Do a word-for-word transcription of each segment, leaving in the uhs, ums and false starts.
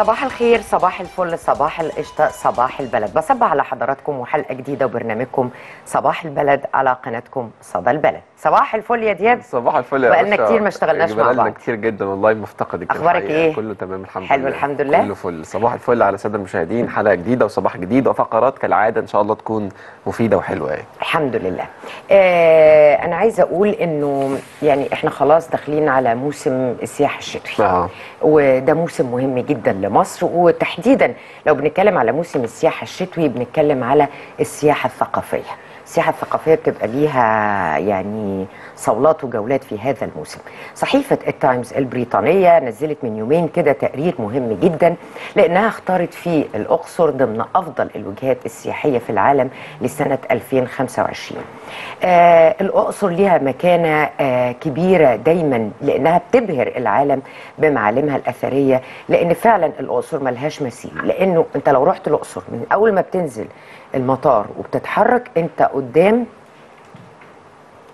صباح الخير، صباح الفل، صباح القشطة، صباح البلد. بصبح على حضراتكم وحلقة جديدة وبرنامجكم صباح البلد على قناتكم صدى البلد. صباح الفل يا دياب. صباح الفل يا باشا. بقالنا كتير ما اشتغلناش مع بعض. بقالنا كتير جدا والله، مفتقدك. اخبارك ايه؟ كله تمام الحمد لله. حلو الحمد لله، كله فل. صباح الفل على السادة المشاهدين، حلقة جديدة وصباح جديد وفقرات كالعادة ان شاء الله تكون مفيدة وحلوة يعني. الحمد لله. آه انا عايزة اقول انه يعني احنا خلاص داخلين على موسم السياحة الشتوي. اه وده موسم مهم جدا لمصر، وتحديدا لو بنتكلم على موسم السياحه الشتوي بنتكلم على السياحه الثقافيه. السياحه الثقافيه بتبقى ليها يعني صولات وجولات في هذا الموسم. صحيفه التايمز البريطانيه نزلت من يومين كده تقرير مهم جدا، لانها اختارت فيه الاقصر ضمن افضل الوجهات السياحيه في العالم لسنه ألفين وخمسة وعشرين. آه الاقصر ليها مكانه آه كبيره دايما، لانها بتبهر العالم بمعالمها الاثريه، لان فعلا الاقصر ملهاش مثيل. لانه انت لو رحت الاقصر من اول ما بتنزل المطار وبتتحرك انت قدام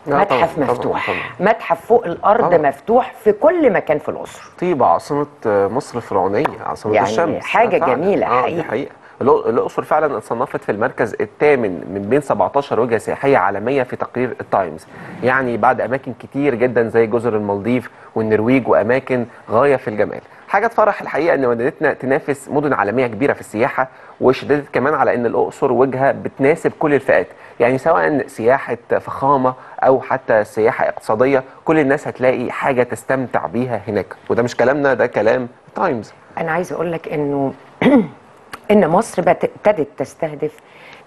متحف طبعًا مفتوح طبعًا طبعًا. متحف فوق الارض طبعًا. مفتوح في كل مكان في الاقصر. طيبه عاصمه مصر الفرعونيه، عاصمه يعني الشمس، يعني حاجه جميله حقيقي. حقيقه الاقصر فعلا اتصنفت في المركز الثامن من بين سبعتاشر وجهه سياحيه عالميه في تقرير التايمز، يعني بعد اماكن كتير جدا زي جزر المالديف والنرويج واماكن غايه في الجمال. حاجه تفرح الحقيقه ان مدينتنا تنافس مدن عالميه كبيره في السياحه، وشددت كمان على ان الاقصر وجهه بتناسب كل الفئات، يعني سواء سياحه فخامه او حتى سياحه اقتصاديه، كل الناس هتلاقي حاجه تستمتع بيها هناك، وده مش كلامنا، ده كلام تايمز. انا عايز اقول لك انه ان مصر ابتدت تستهدف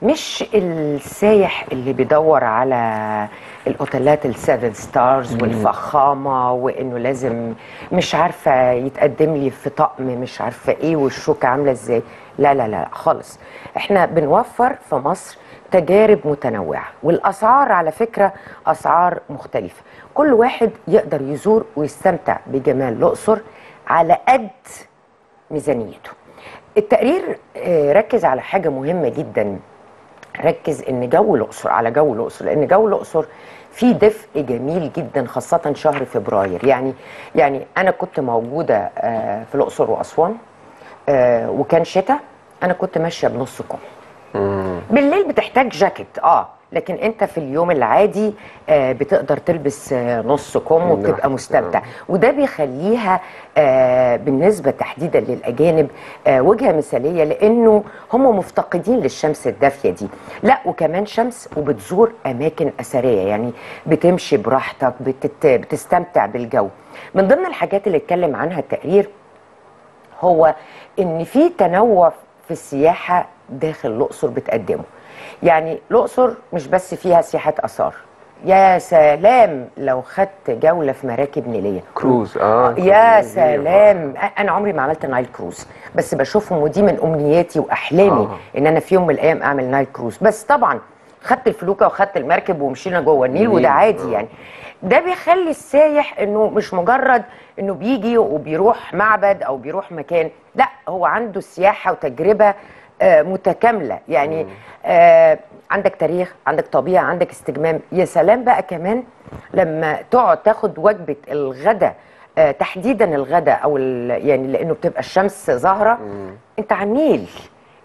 مش السايح اللي بيدور على الاوتيلات السيفن ستارز والفخامه، وانه لازم مش عارفه يتقدم لي في طقم مش عارفه ايه والشوكه عامله ازاي. لا لا لا خالص، احنا بنوفر في مصر تجارب متنوعه، والاسعار على فكره اسعار مختلفه، كل واحد يقدر يزور ويستمتع بجمال الاقصر على قد ميزانيته. التقرير ركز على حاجة مهمة جدا، ركز ان جو الاقصر على جو الاقصر، لان جو الاقصر فيه دفء جميل جدا خاصة شهر فبراير. يعني يعني انا كنت موجودة في الاقصر واسوان وكان شتاء، انا كنت ماشية بنص كم بالليل، بتحتاج جاكيت اه لكن انت في اليوم العادي بتقدر تلبس نص كم وبتبقى مستمتع، وده بيخليها بالنسبه تحديدا للاجانب وجهه مثاليه، لانه هم مفتقدين للشمس الدافيه دي. لا وكمان شمس، وبتزور اماكن اثريه، يعني بتمشي براحتك، بتستمتع بالجو. من ضمن الحاجات اللي اتكلم عنها التقرير هو ان في تنوع في السياحه داخل الاقصر بتقدمه. يعني الاقصر مش بس فيها سياحات اثار، يا سلام لو خدت جوله في مراكب نيليه كروز. اه يا سلام، انا عمري ما عملت نايل كروز بس بشوفهم، ودي من امنياتي واحلامي آه. ان انا في يوم من الايام اعمل نايل كروز، بس طبعا خدت الفلوكه وخدت المركب ومشينا جوه النيل وده عادي. يعني ده بيخلي السايح انه مش مجرد انه بيجي وبيروح معبد او بيروح مكان، لا هو عنده سياحه وتجربه آه متكامله. يعني آه عندك تاريخ، عندك طبيعه، عندك استجمام. يا سلام بقى كمان لما تقعد تاخد وجبه الغداء آه تحديدا الغداء او يعني لانه بتبقى الشمس ظاهره انت على النيل،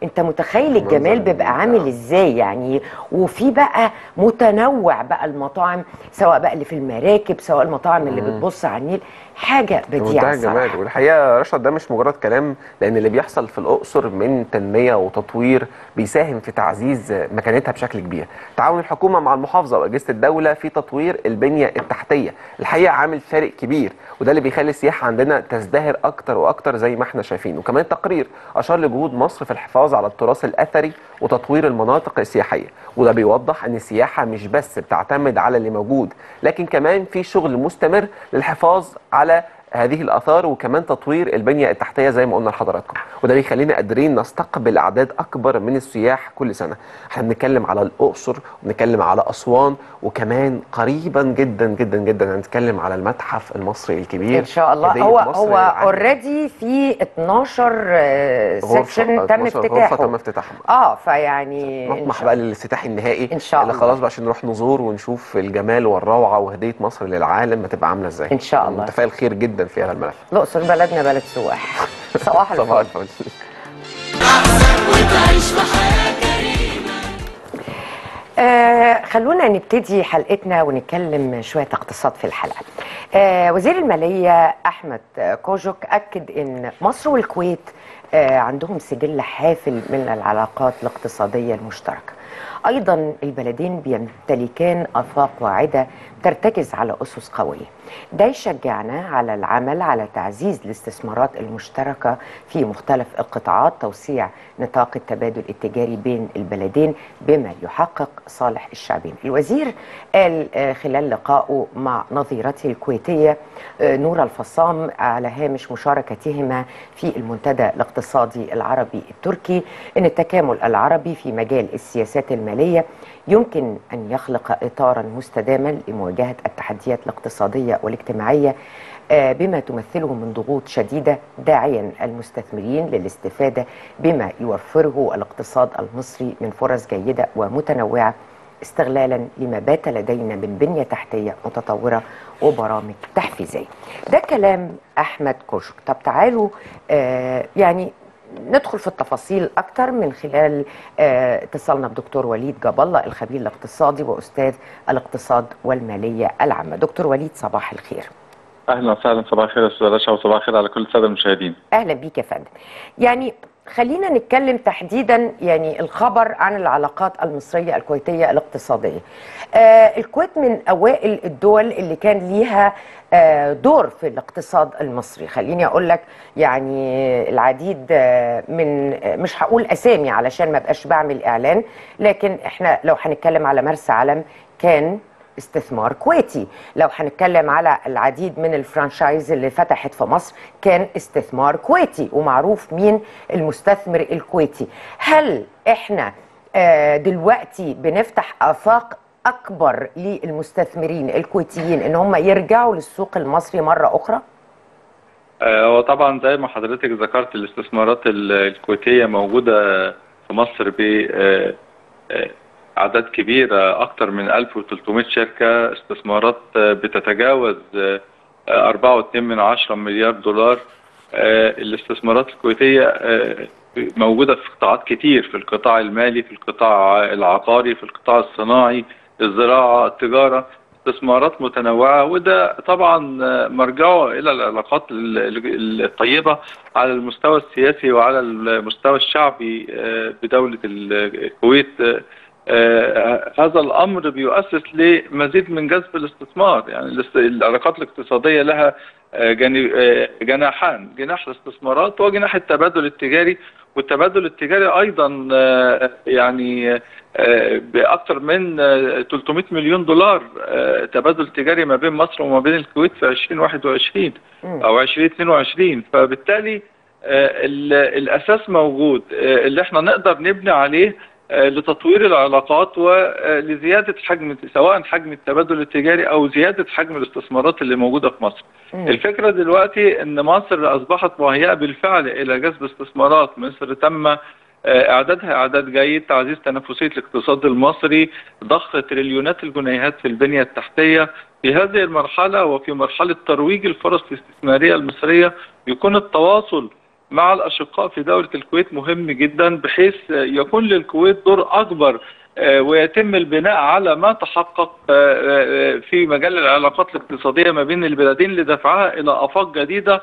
انت متخيل الجمال بيبقى عامل ازاي يعني. وفي بقى متنوع بقى المطاعم، سواء بقى اللي في المراكب سواء المطاعم اللي بتبص على النيل، حاجه بديعه الصراحه. جمال. والحقيقه يا رشا ده مش مجرد كلام، لان اللي بيحصل في الاقصر من تنميه وتطوير بيساهم في تعزيز مكانتها بشكل كبير. تعاون الحكومه مع المحافظه واجهزه الدوله في تطوير البنيه التحتيه الحقيقه عامل فارق كبير، وده اللي بيخلي السياحه عندنا تزدهر اكتر واكتر زي ما احنا شايفين. وكمان التقرير اشار لجهود مصر في الحفاظ على التراث الاثري وتطوير المناطق السياحيه، وده بيوضح ان السياحه مش بس بتعتمد على اللي موجود، لكن كمان في شغل مستمر للحفاظ على هذه الآثار وكمان تطوير البنية التحتية زي ما قلنا لحضراتكم، وده بيخلينا قادرين نستقبل أعداد أكبر من السياح كل سنة. احنا بنتكلم على الأقصر وبنتكلم على أسوان، وكمان قريبا جدا جدا جدا هنتكلم على المتحف المصري الكبير إن شاء الله. هو هو أوريدي في اتناشر سيكشن تم افتتاحه، تم افتتاحهم اه فيعني نطمح بقى للافتتاح النهائي إن شاء الله اللي خلاص بقى عشان نروح نزور ونشوف الجمال والروعة وهدية مصر للعالم هتبقى عاملة ازاي إن شاء الله. متفائل خير جدا في هذا الملف. الأقصر بلدنا بلد سواح. صباح الفل. صباح الفل. آه خلونا نبتدي حلقتنا ونتكلم شوية اقتصاد في الحلقة. آه وزير المالية أحمد كوجوك أكد أن مصر والكويت آه عندهم سجل حافل من العلاقات الاقتصادية المشتركة. أيضا البلدين بيمتلكان آفاق واعدة ترتكز على أسس قوية، ده يشجعنا على العمل على تعزيز الاستثمارات المشتركة في مختلف القطاعات، توسيع نطاق التبادل التجاري بين البلدين بما يحقق صالح الشعبين. الوزير قال خلال لقائه مع نظيرته الكويتية نور الفصام على هامش مشاركتهما في المنتدى الاقتصادي العربي التركي أن التكامل العربي في مجال السياسات المالية يمكن أن يخلق إطارا مستداما لمواجهة التحديات الاقتصادية والاجتماعية بما تمثله من ضغوط شديدة، داعيا المستثمرين للاستفادة بما يوفره الاقتصاد المصري من فرص جيدة ومتنوعة، استغلالا لما بات لدينا من بنية تحتية متطورة وبرامج تحفيزية. ده كلام أحمد كوجوك. طب تعالوا آه يعني ندخل في التفاصيل أكتر من خلال اتصالنا بدكتور وليد جاب الله الخبير الاقتصادي وأستاذ الاقتصاد والمالية العامة. دكتور وليد صباح الخير. أهلا وسهلا. صباح الخير يا أستاذ رشا وصباح الخير على كل السادة المشاهدين. أهلا بيك يا فندم. يعني خلينا نتكلم تحديدا يعني الخبر عن العلاقات المصرية الكويتية الاقتصادية. آه الكويت من أوائل الدول اللي كان ليها آه دور في الاقتصاد المصري، خليني أقول لك يعني العديد آه من آه مش هقول أسامي علشان ما بقاش بعمل إعلان، لكن احنا لو هنتكلم على مرسى علم كان استثمار كويتي، لو هنتكلم على العديد من الفرانشايز اللي فتحت في مصر كان استثمار كويتي ومعروف مين المستثمر الكويتي. هل احنا دلوقتي بنفتح آفاق أكبر للمستثمرين الكويتيين إن هم يرجعوا للسوق المصري مرة أخرى؟ وطبعا زي ما حضرتك ذكرت الاستثمارات الكويتية موجودة في مصر ب أعداد كبيرة، أكثر من ألف وثلاثمائة شركة، استثمارات بتتجاوز أربعة فاصلة اثنين من عشرة مليار دولار. الاستثمارات الكويتية موجودة في قطاعات كتير، في القطاع المالي، في القطاع العقاري، في القطاع الصناعي، الزراعة، التجارة، استثمارات متنوعة، وده طبعا مرجعه إلى العلاقات الطيبة على المستوى السياسي وعلى المستوى الشعبي بدولة الكويت. آه هذا الامر بيؤسس لمزيد من جذب الاستثمار، يعني العلاقات الاقتصاديه لها آه آه جناحان، جناح الاستثمارات وجناح التبادل التجاري، والتبادل التجاري ايضا آه يعني آه باكثر من آه ثلاثمائة مليون دولار آه تبادل تجاري ما بين مصر وما بين الكويت في ألفين وواحد وعشرين او ألفين واثنين وعشرين، فبالتالي آه الاساس موجود آه اللي احنا نقدر نبني عليه لتطوير العلاقات ولزيادة حجم، سواء حجم التبادل التجاري أو زيادة حجم الاستثمارات اللي موجودة في مصر. مم. الفكرة دلوقتي أن مصر أصبحت مهيئة بالفعل إلى جذب استثمارات. مصر تم إعدادها إعداد جيد، تعزيز تنافسية الاقتصاد المصري، ضخ تريليونات الجنيهات في البنية التحتية. في هذه المرحلة وفي مرحلة ترويج الفرص الاستثمارية المصرية يكون التواصل مع الأشقاء في دولة الكويت مهم جدا، بحيث يكون للكويت دور أكبر ويتم البناء على ما تحقق في مجال العلاقات الاقتصادية ما بين البلدين لدفعها إلى آفاق جديدة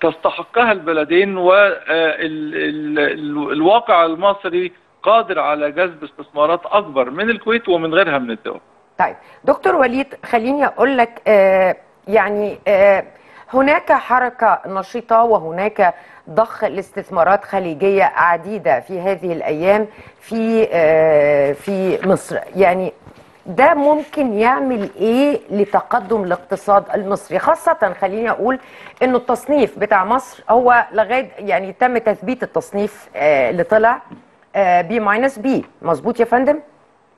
تستحقها البلدين، والواقع المصري قادر على جذب استثمارات أكبر من الكويت ومن غيرها من الدول. طيب دكتور وليد خليني أقول لك آه يعني آه هناك حركة نشيطة وهناك ضخ لاستثمارات خليجية عديدة في هذه الأيام في آه في مصر، يعني ده ممكن يعمل إيه لتقدم الاقتصاد المصري؟ خاصة خليني أقول إنه التصنيف بتاع مصر هو لغاية يعني تم تثبيت التصنيف آه اللي طلع آه بي ماينس بي، مظبوط يا فندم؟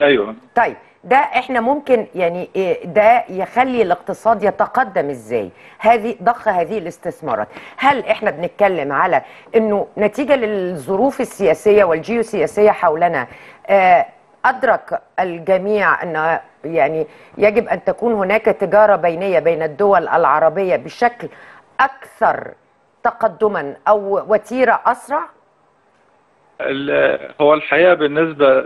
أيوه. طيب ده احنا ممكن يعني ده يخلي الاقتصاد يتقدم ازاي؟ هذه ضخ هذه الاستثمارات، هل احنا بنتكلم على انه نتيجه للظروف السياسيه والجيوسياسيه حولنا ادرك الجميع ان يعني يجب ان تكون هناك تجاره بينيه بين الدول العربيه بشكل اكثر تقدما أو وتيرة أسرع؟ هو الحقيقة بالنسبة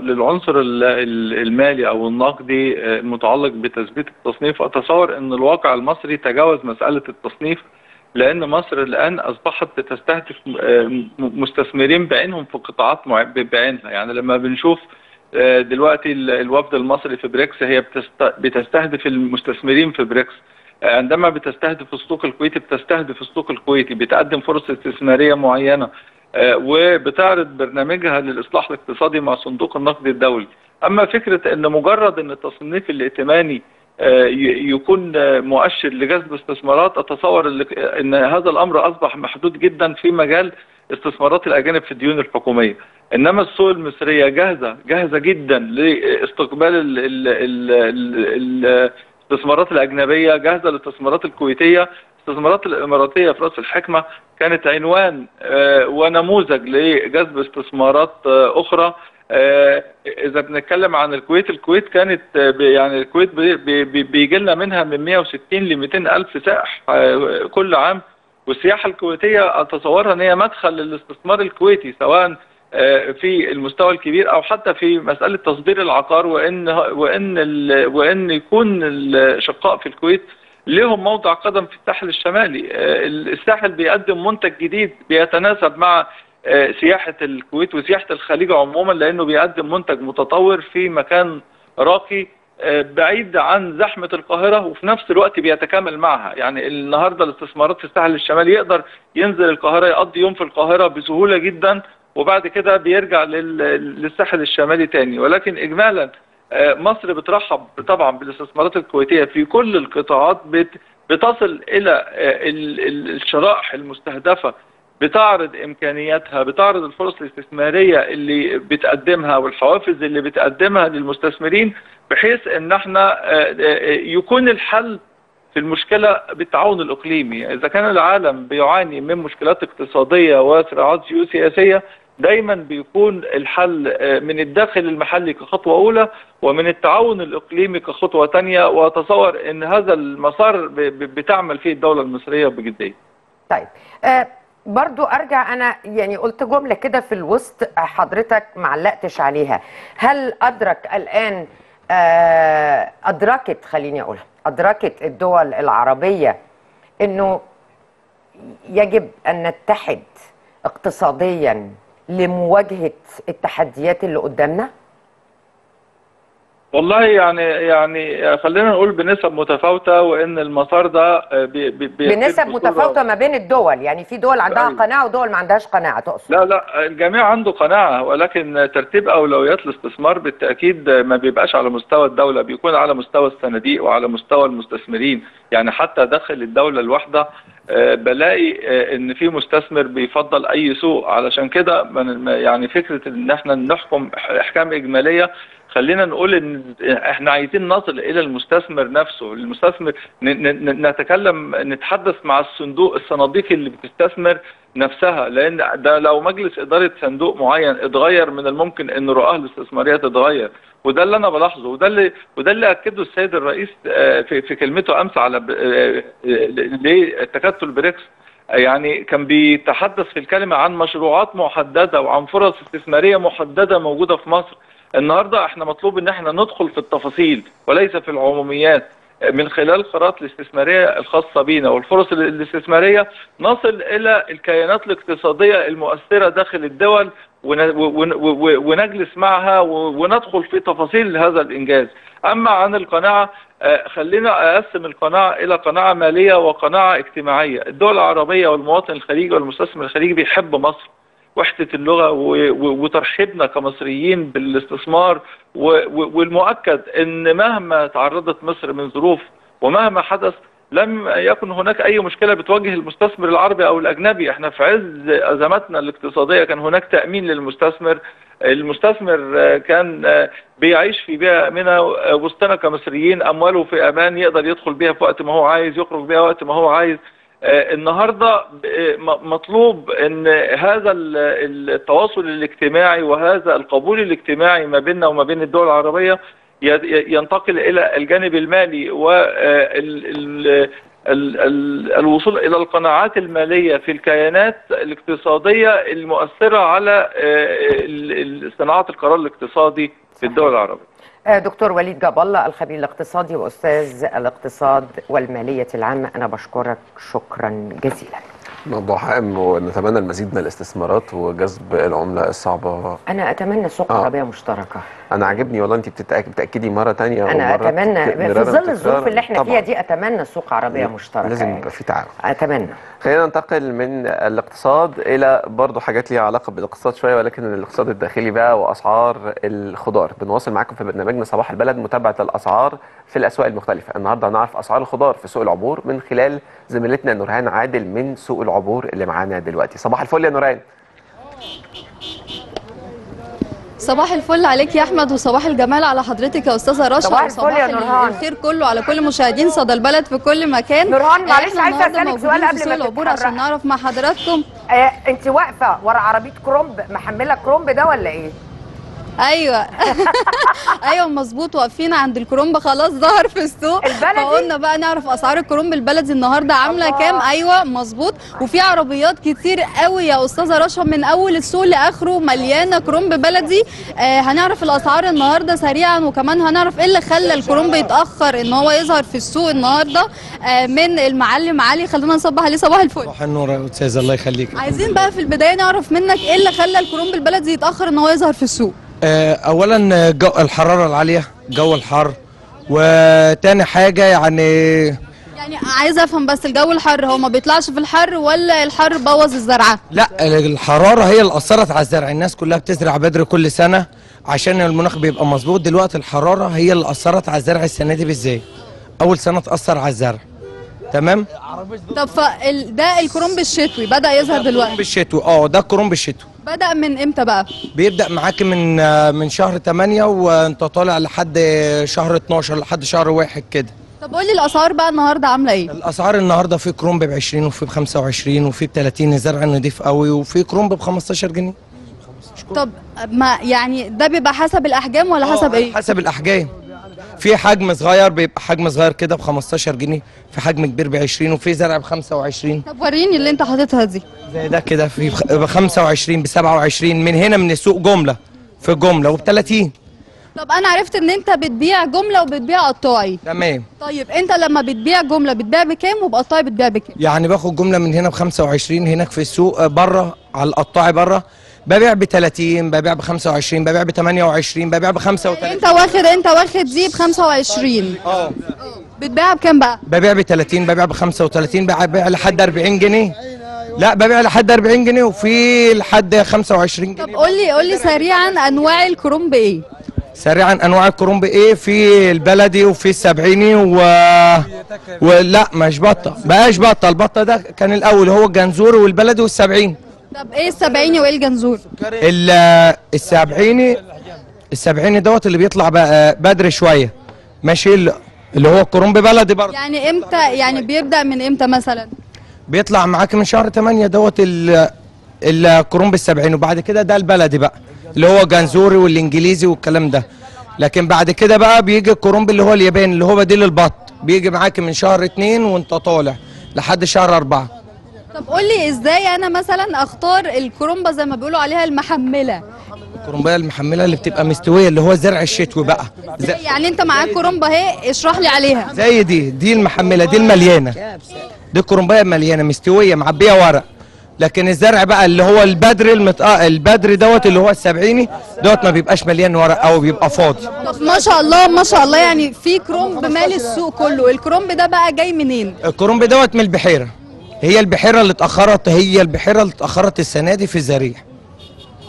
للعنصر المالي أو النقدي المتعلق بتثبيت التصنيف، أتصور أن الواقع المصري تجاوز مسألة التصنيف، لأن مصر الآن أصبحت بتستهدف مستثمرين بعينهم في قطاعات بعينها. يعني لما بنشوف دلوقتي الوفد المصري في بريكس، هي بتستهدف المستثمرين في بريكس. عندما بتستهدف السوق الكويتي بتستهدف السوق الكويتي، بتقدم فرص استثمارية معينة، وبتعرض برنامجها للإصلاح الاقتصادي مع صندوق النقد الدولي. أما فكرة أن مجرد أن التصنيف الائتماني يكون مؤشر لجذب استثمارات، أتصور أن هذا الأمر أصبح محدود جدا في مجال استثمارات الأجانب في الديون الحكومية. إنما السوق المصرية جاهزة جاهزة جدا لاستقبال ال ال ال ال الاستثمارات الأجنبية، جاهزة للاستثمارات الكويتية. الاستثمارات الإماراتية في رأس الحكمة كانت عنوان ونموذج لجذب استثمارات أخرى. إذا بنتكلم عن الكويت، الكويت كانت يعني الكويت بيجي لنا منها من مئة وستين ل مئتين ألف سائح كل عام، والسياحة الكويتية أتصورها أن هي مدخل للاستثمار الكويتي، سواء في المستوى الكبير او حتى في مساله تصدير العقار، وان وان ال وان يكون الشقاء في الكويت لهم موضع قدم في الساحل الشمالي. الساحل بيقدم منتج جديد بيتناسب مع سياحه الكويت وسياحه الخليج عموما، لانه بيقدم منتج متطور في مكان راقي بعيد عن زحمه القاهره، وفي نفس الوقت بيتكامل معها. يعني النهارده الاستثمارات في الساحل الشمالي يقدر ينزل القاهره، يقضي يوم في القاهره بسهوله جدا، وبعد كده بيرجع للساحل الشمالي تاني. ولكن اجمالا مصر بترحب طبعا بالاستثمارات الكويتيه في كل القطاعات، بتصل الى الشرائح المستهدفه، بتعرض امكانياتها، بتعرض الفرص الاستثماريه اللي بتقدمها والحوافز اللي بتقدمها للمستثمرين، بحيث ان احنا يكون الحل في المشكله بالتعاون الاقليمي. اذا كان العالم بيعاني من مشكلات اقتصاديه وصراعات جيوسياسيه، دايما بيكون الحل من الداخل المحلي كخطوه اولى، ومن التعاون الاقليمي كخطوه ثانيه، واتصور ان هذا المسار بتعمل فيه الدوله المصريه بجديه. طيب أه برضو ارجع، انا يعني قلت جمله كده في الوسط حضرتك معلقتش عليها، هل ادرك الان أه ادركت خليني اقولها أدركت الدول العربية أنه يجب أن نتحد اقتصاديا لمواجهة التحديات اللي قدامنا؟ والله يعني يعني خلينا نقول بنسب متفاوتة، وأن المسار ده بي بي بنسب متفاوتة ما بين الدول. يعني في دول عندها قناعة ودول ما عندهاش قناعة تقصد؟ لا لا، الجميع عنده قناعة، ولكن ترتيب أولويات الاستثمار بالتأكيد ما بيبقاش على مستوى الدولة، بيكون على مستوى الصناديق وعلى مستوى المستثمرين. يعني حتى داخل الدولة الواحدة بلاقي ان في مستثمر بيفضل اي سوق. علشان كده يعني فكرة ان احنا نحكم احكام اجمالية، خلينا نقول ان احنا عايزين نصل الى المستثمر نفسه. المستثمر نتكلم نتحدث مع الصندوق الصناديق اللي بتستثمر نفسها، لان ده لو مجلس اداره صندوق معين اتغير، من الممكن ان رؤاه الاستثماريه تتغير. وده اللي انا بلاحظه، وده اللي وده اللي اكده السيد الرئيس في في كلمته امس على تكتل بريكس. يعني كان بيتحدث في الكلمه عن مشروعات محدده وعن فرص استثماريه محدده موجوده في مصر. النهارده احنا مطلوب ان احنا ندخل في التفاصيل وليس في العموميات، من خلال القرارات الاستثماريه الخاصه بينا والفرص الاستثماريه، نصل الى الكيانات الاقتصاديه المؤثره داخل الدول، ونجلس معها وندخل في تفاصيل هذا الانجاز. اما عن القناعه، خلينا اقسم القناعه الى قناعه ماليه وقناعه اجتماعيه. الدول العربيه والمواطن الخليجي والمستثمر الخليجي بيحب مصر، وحدة اللغة وترحيبنا كمصريين بالاستثمار، والمؤكد ان مهما تعرضت مصر من ظروف ومهما حدث، لم يكن هناك اي مشكلة بتواجه المستثمر العربي او الاجنبي. احنا في عز ازماتنا الاقتصادية كان هناك تأمين للمستثمر، المستثمر كان بيعيش في بيئة آمنة وسطنا كمصريين، امواله في امان، يقدر يدخل بيها في وقت ما هو عايز، يخرج بيها وقت ما هو عايز. النهارده مطلوب ان هذا التواصل الاجتماعي وهذا القبول الاجتماعي ما بيننا وما بين الدول العربيه ينتقل الى الجانب المالي، وال الوصول إلى القناعات المالية في الكيانات الاقتصادية المؤثرة على صناعة القرار الاقتصادي في الدول العربية. دكتور وليد جاب الله الخبير الاقتصادي وأستاذ الاقتصاد والمالية العامة، أنا بشكرك شكرا جزيلا. موضوع هام ونتمنى المزيد من الاستثمارات وجذب العمله الصعبه. انا اتمنى سوق عربيه آه. مشتركه. انا عاجبني والله، انت بتاكدي مره ثانيه. انا ومرة اتمنى في ظل الظروف اللي احنا فيها دي اتمنى سوق عربيه مشتركه، لازم يبقى في تعاون. اتمنى. خلينا ننتقل من الاقتصاد الى برضه حاجات ليها علاقه بالاقتصاد شويه، ولكن الاقتصاد الداخلي بقى واسعار الخضار. بنواصل معاكم في برنامجنا صباح البلد متابعه الاسعار في الاسواق المختلفه. النهارده هنعرف اسعار الخضار في سوق العبور من خلال زميلتنا نورهان عادل من سوق العبور اللي معانا دلوقتي. صباح الفل يا نوران. صباح الفل عليك يا احمد، وصباح الجمال على حضرتك يا استاذه رشا. صباح الفل يا نورهان. الخير كله على كل مشاهدين صدى البلد في كل مكان. نورهان معلش عايزه اسالك سؤال قبل ما نتحرك عشان نعرف مع حضراتكم. آه، انت واقفه ورا عربيه كرومب، محمله كرومب ده ولا ايه؟ ايوه ايوه مظبوط، واقفين عند الكرومب خلاص ظهر في السوق. فقلنا بقى نعرف اسعار الكرومب البلدي النهارده عامله كام. ايوه مظبوط، وفي عربيات كتير قوي يا استاذه رشا من اول السوق لاخره مليانه كرومب بلدي. آه هنعرف الاسعار النهارده سريعا، وكمان هنعرف ايه اللي خلى الكرومب يتاخر ان هو يظهر في السوق النهارده آه من المعلم علي. خلينا نصبح عليه صباح الفل. صباح النور يا استاذه الله يخليك. عايزين بقى في البدايه نعرف منك ايه اللي خلى الكرومب البلدي يتاخر ان هو يظهر في السوق. اولا جو الحراره العاليه، جو الحر، وتاني حاجه يعني يعني عايزه افهم بس الجو الحر هو ما بيطلعش في الحر ولا الحر بوظ الزرعه؟ لا، الحراره هي اللي اثرت على الزرع. الناس كلها بتزرع بدري كل سنه عشان المناخ بيبقى مظبوط. دلوقتي الحراره هي اللي اثرت على الزرع السنه دي بالذات، اول سنه تاثر على الزرع. تمام. طب فده الكرومب الشتوي بدا يظهر دلوقتي. الكرومب الشتوي اه ده الكرومب الشتوي بدأ من امتى بقى؟ بيبدأ معاك من من شهر ثمانية وانت طالع لحد شهر اتناشر لحد شهر واحد كده. طب قول لي الاسعار بقى النهارده عامله ايه؟ الاسعار النهارده في كرومب ب عشرين وفي ب خمسة وعشرين وفي ب تلاتين الزرع نضيف قوي، وفي كرومب ب خمستاشر جنيه. طب ما يعني ده بيبقى حسب الاحجام ولا حسب ايه؟ حسب الاحجام. في حجم صغير بيبقى حجم صغير كده ب خمستاشر جنيه، في حجم كبير ب عشرين، وفي زرع ب خمسة وعشرين. طب وريني اللي انت حاططها دي زي ده كده في ب خمسة وعشرين ب سبعة وعشرين من هنا من السوق جمله في جمله وب تلاتين. طب انا عرفت ان انت بتبيع جمله وبتبيع قطاعي. تمام. طيب انت لما بتبيع جمله بتبيع بكام وبقطاعي بتبيع بكام؟ يعني باخد جمله من هنا ب خمسة وعشرين هناك في السوق بره على القطاعي بره ببيع ب تلاتين، ببيع ب خمسة وعشرين، ببيع ب تمنية وعشرين، ببيع ب خمسة وتلاتين. انت واخد انت واخد دي ب خمسة وعشرين. اه بتبيعها بكام بقى؟ ببيع ب تلاتين، ببيع ب خمسة وتلاتين، ببيع لحد أربعين جنيه. لا ببيع لحد أربعين جنيه وفي لحد خمسة وعشرين جنيه. طب قول لي قول لي سريعا انواع الكرومب ايه؟ سريعا انواع الكرومب ايه؟ في البلدي وفي السبعيني و ولا مش بطه، بقاش بطه، البطه ده كان الاول هو الجنزوري والبلدي والسبعيني. طب ايه السبعيني وايه الجنزور؟ السبعيني السبعيني دوت اللي بيطلع بدري شويه، ماشي، اللي هو الكرومب بلدي برضه. يعني امتى يعني بيبدا من امتى مثلا؟ بيطلع معاك من شهر تمانية دوت الكرومب السبعيني، وبعد كده ده البلدي بقى اللي هو جنزوري والانجليزي والكلام ده. لكن بعد كده بقى بيجي الكرومب اللي هو الياباني اللي هو بديل البط، بيجي معاك من شهر اتنين وانت طالع لحد شهر أربعة. طب قولي ازاي انا مثلا اختار الكرومبه زي ما بيقولوا عليها المحمله؟ الكرومبه المحمله اللي بتبقى مستويه اللي هو زرع الشتوي بقى. يعني انت معاك كرومبه اهي، اشرح لي عليها. زي دي دي المحمله دي المليانه، دي الكرومبه مليانه مستويه معبيه ورق. لكن الزرع بقى اللي هو البدري المتقا البدري دوت اللي هو السبعيني دوت ما بيبقاش مليان ورق او بيبقى فاضي. طب ما شاء الله ما شاء الله، يعني في كرومب مال السوق كله. الكرومب ده بقى جاي منين؟ الكرومب دوت من البحيره. هي البحيره اللي اتاخرت هي البحيره اللي اتاخرت السنه دي في الزريع.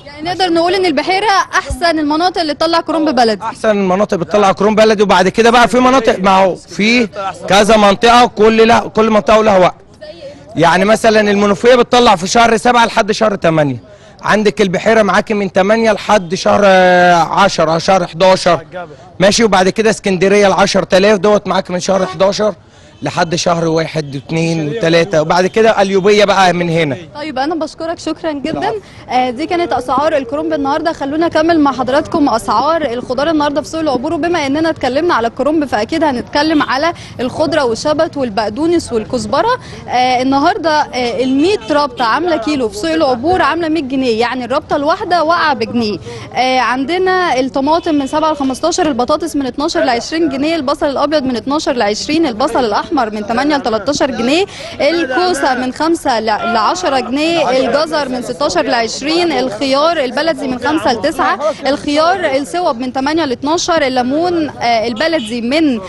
يعني نقدر نقول ان البحيره احسن المناطق اللي بتطلع كرومب بلدي. احسن المناطق بتطلع كرومب بلدي، وبعد كده بقى في مناطق ما هو في كذا منطقه كل لا كل منطقه لها وقت. يعني مثلا المنوفيه بتطلع في شهر سبعة لحد شهر تمانية. عندك البحيره معاك من تمانية لحد شهر عشرة شهر حداشر، ماشي. وبعد كده اسكندريه ال عشرة آلاف دوت معاك من شهر حداشر لحد شهر واحد واثنين وثلاثة، وبعد كده اليوبية بقى من هنا. طيب أنا بشكرك شكرا جدا. آه دي كانت أسعار الكرنب النهاردة. خلونا نكمل مع حضراتكم أسعار الخضار النهاردة في سوق العبور، وبما أننا اتكلمنا على الكرنب فأكيد هنتكلم على الخضرة والشبت والبقدونس والكزبرة. آه النهاردة آه الميت رابطة عاملة كيلو في سوق العبور عاملة مية جنيه، يعني الرابطة الواحدة واقعة بجنيه. آه عندنا الطماطم من سبعة ل خمستاشر، البطاطس من اتناشر ل عشرين جنيه، البصل الأبيض من اتناشر ل عشرين، البصل الأحمر من تمانية ل تلتاشر جنيه، الكوسه من خمسة ل عشرة جنيه، الجزر من ستاشر ل عشرين، الخيار البلدي من خمسة ل تسعة، الخيار الصوب من تمانية ل اتناشر، الليمون البلدي من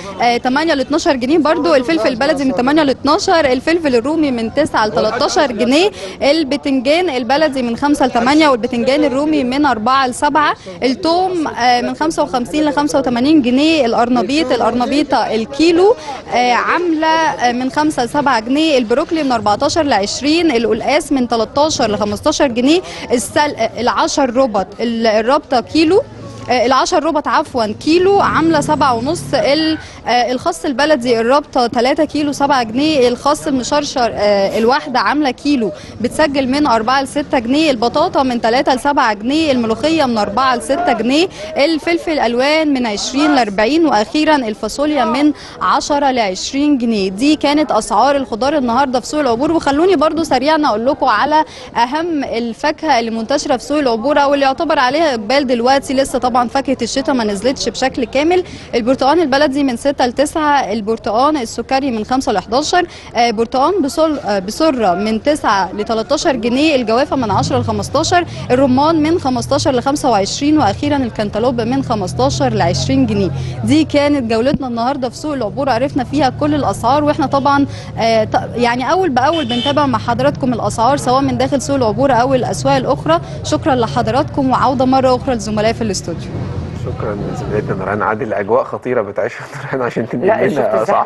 تمانية ل اتناشر جنيه برده، الفلفل البلدي من تمانية ل اتناشر، الفلفل الرومي من تسعة ل تلتاشر جنيه، البتنجان البلدي من خمسة ل تمانية والبتنجان الرومي من أربعة ل سبعة، الثوم من خمسة وخمسين ل خمسة وتمانين جنيه، القرنبيط القرنبيطه الكيلو عم من خمسة ل سبعة جنيه، البروكلي من أربعتاشر ل عشرين، القلقاس من تلتاشر ل خمستاشر جنيه، السلق العشر ربط الرابطه كيلو العشر ربط عفوا كيلو عامله سبعة ونص، الخس البلدي الرابطه تلاتة كيلو سبعة جنيه، الخس المشرشر الواحده عامله كيلو بتسجل من أربعة ل ستة جنيه، البطاطا من تلاتة ل سبعة جنيه، الملوخيه من أربعة ل ستة جنيه، الفلفل الالوان من عشرين ل أربعين، واخيرا الفاصوليا من عشرة ل عشرين جنيه. دي كانت اسعار الخضار النهارده في سوق العبور. وخلوني برده سريعا اقول لكم على اهم الفاكهه اللي منتشره في سوق العبور واللي يعتبر عليها اقبال دلوقتي. لسه طبعا فاكهة الشتاء ما نزلتش بشكل كامل. البرتقان البلدي من ستة ل تسعة، البرتقان السكري من خمسة ل حداشر، برتقان بسرة من تسعة ل تلتاشر جنيه، الجوافة من عشرة ل خمستاشر، الرمان من خمستاشر ل خمسة وعشرين، واخيرا الكنتالوب من خمستاشر ل عشرين جنيه. دي كانت جولتنا النهارده في سوق العبور، عرفنا فيها كل الاسعار، واحنا طبعا يعني اول باول بنتابع مع حضراتكم الاسعار سواء من داخل سوق العبور او الاسواق الاخرى. شكرا لحضراتكم وعوده مره اخرى لزملائي في الاستوديو. شكرا زميلتنا نورهان عادل. الاجواء خطيره بتعيشها نورهان عشان تنقل لنا اسعار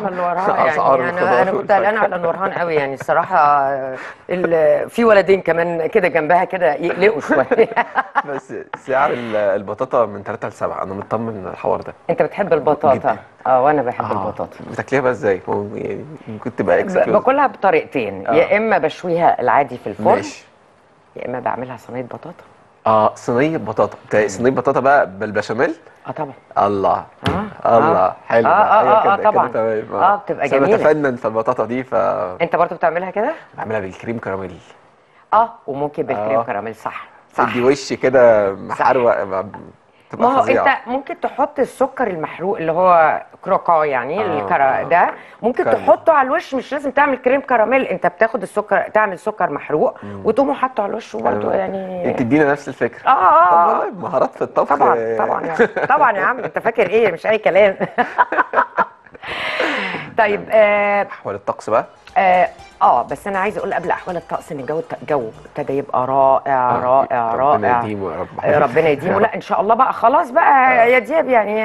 الخضار. يعني انا انا كنت قلقانه على نورهان قوي، يعني الصراحه في ولدين كمان كده جنبها كده يقلقوا شويه. بس سعر البطاطا من تلاتة ل سبعة، انا مطمن من الحوار ده. انت بتحب البطاطا؟ اه وانا بحب آه. البطاطا بتاكليها بقى ازاي؟ يعني كنت بقى باكلها بطريقتين، آه. يا اما بشويها العادي في الفرن، يا اما بعملها صينيه بطاطا. اه صينيه بطاطا، صينيه بطاطا بقى بالبشاميل؟ اه طبعا. الله آه. الله حلو. اه اه اه, آه طبعا تمام. اه, آه بتبقى جميله. انا بتفنن في البطاطا دي. ف انت برضه بتعملها كده؟ بعملها بالكريم كراميل. اه وممكن بالكريم آه. كراميل صح صح. تدي وش كده محروق تبقى ما فظيعه. انت ممكن تحط السكر المحروق اللي هو كروكا يعني آه. الكرا ده ممكن كراميل. تحطه على الوش، مش لازم تعمل كريم كراميل، انت بتاخد السكر تعمل سكر محروق وتقوم حاطه على الوش وبرده يعني انت تدينا نفس الفكره. اه اه طبعا مهارات في الطبخ. طبعا طبعا يعني. طبعا يا عم انت فاكر ايه، مش اي كلام. طيب آه احوال الطقس بقى آه, اه بس انا عايزه اقول قبل احوال الطقس ان الجو الجو ابتدى يبقى رائع رائع رائع. ربنا يديمه يا رب. ربنا يديمه. لا ان شاء الله بقى خلاص بقى يا دياب يعني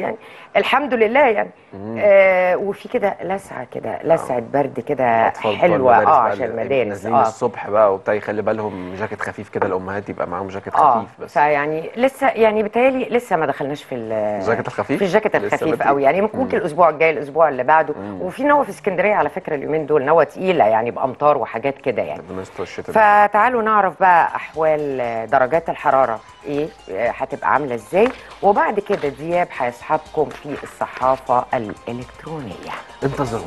يعني الحمد لله يعني آه وفي كده لسعه كده لسعه برد كده حلوه اه عشان المدارس نازلين آه. الصبح بقى وبتاع يخلي بالهم جاكيت خفيف كده، الامهات يبقى معاهم جاكيت خفيف بس اه فيعني لسه يعني بتهيألي لسه ما دخلناش في الجاكيت الخفيف في الجاكيت الخفيف قوي يعني ممكن مم. الاسبوع الجاي الاسبوع اللي بعده. وفي نوى في اسكندريه على فكره اليومين دول، نوى تقيله يعني بامطار وحاجات كده يعني. فتعالوا نعرف بقى احوال درجات الحراره ايه هتبقى عامله ازاي، وبعد كده دياب هيصحابكم في الصحافه الالكترونيه. انتظرونا.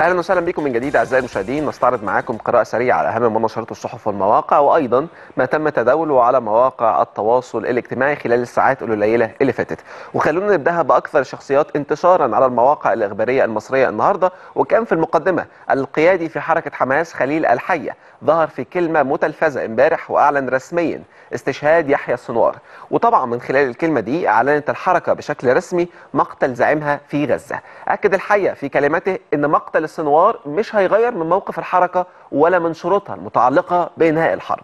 اهلا وسهلا بكم من جديد اعزائي المشاهدين، نستعرض معاكم قراءه سريعه على اهم ما نشرته الصحف والمواقع، وايضا ما تم تداوله على مواقع التواصل الاجتماعي خلال الساعات القليله اللي فاتت. وخلونا نبداها باكثر الشخصيات انتشارا على المواقع الاخباريه المصريه النهارده. وكان في المقدمه القيادي في حركه حماس خليل الحيه ظهر في كلمه متلفزه امبارح واعلن رسميا استشهاد يحيى السنوار، وطبعا من خلال الكلمه دي اعلنت الحركه بشكل رسمي مقتل زعيمها في غزه. اكد الحيه في كلمته ان مقتل السنوار مش هيغير من موقف الحركة ولا من شروطها المتعلقة بإنهاء الحرب.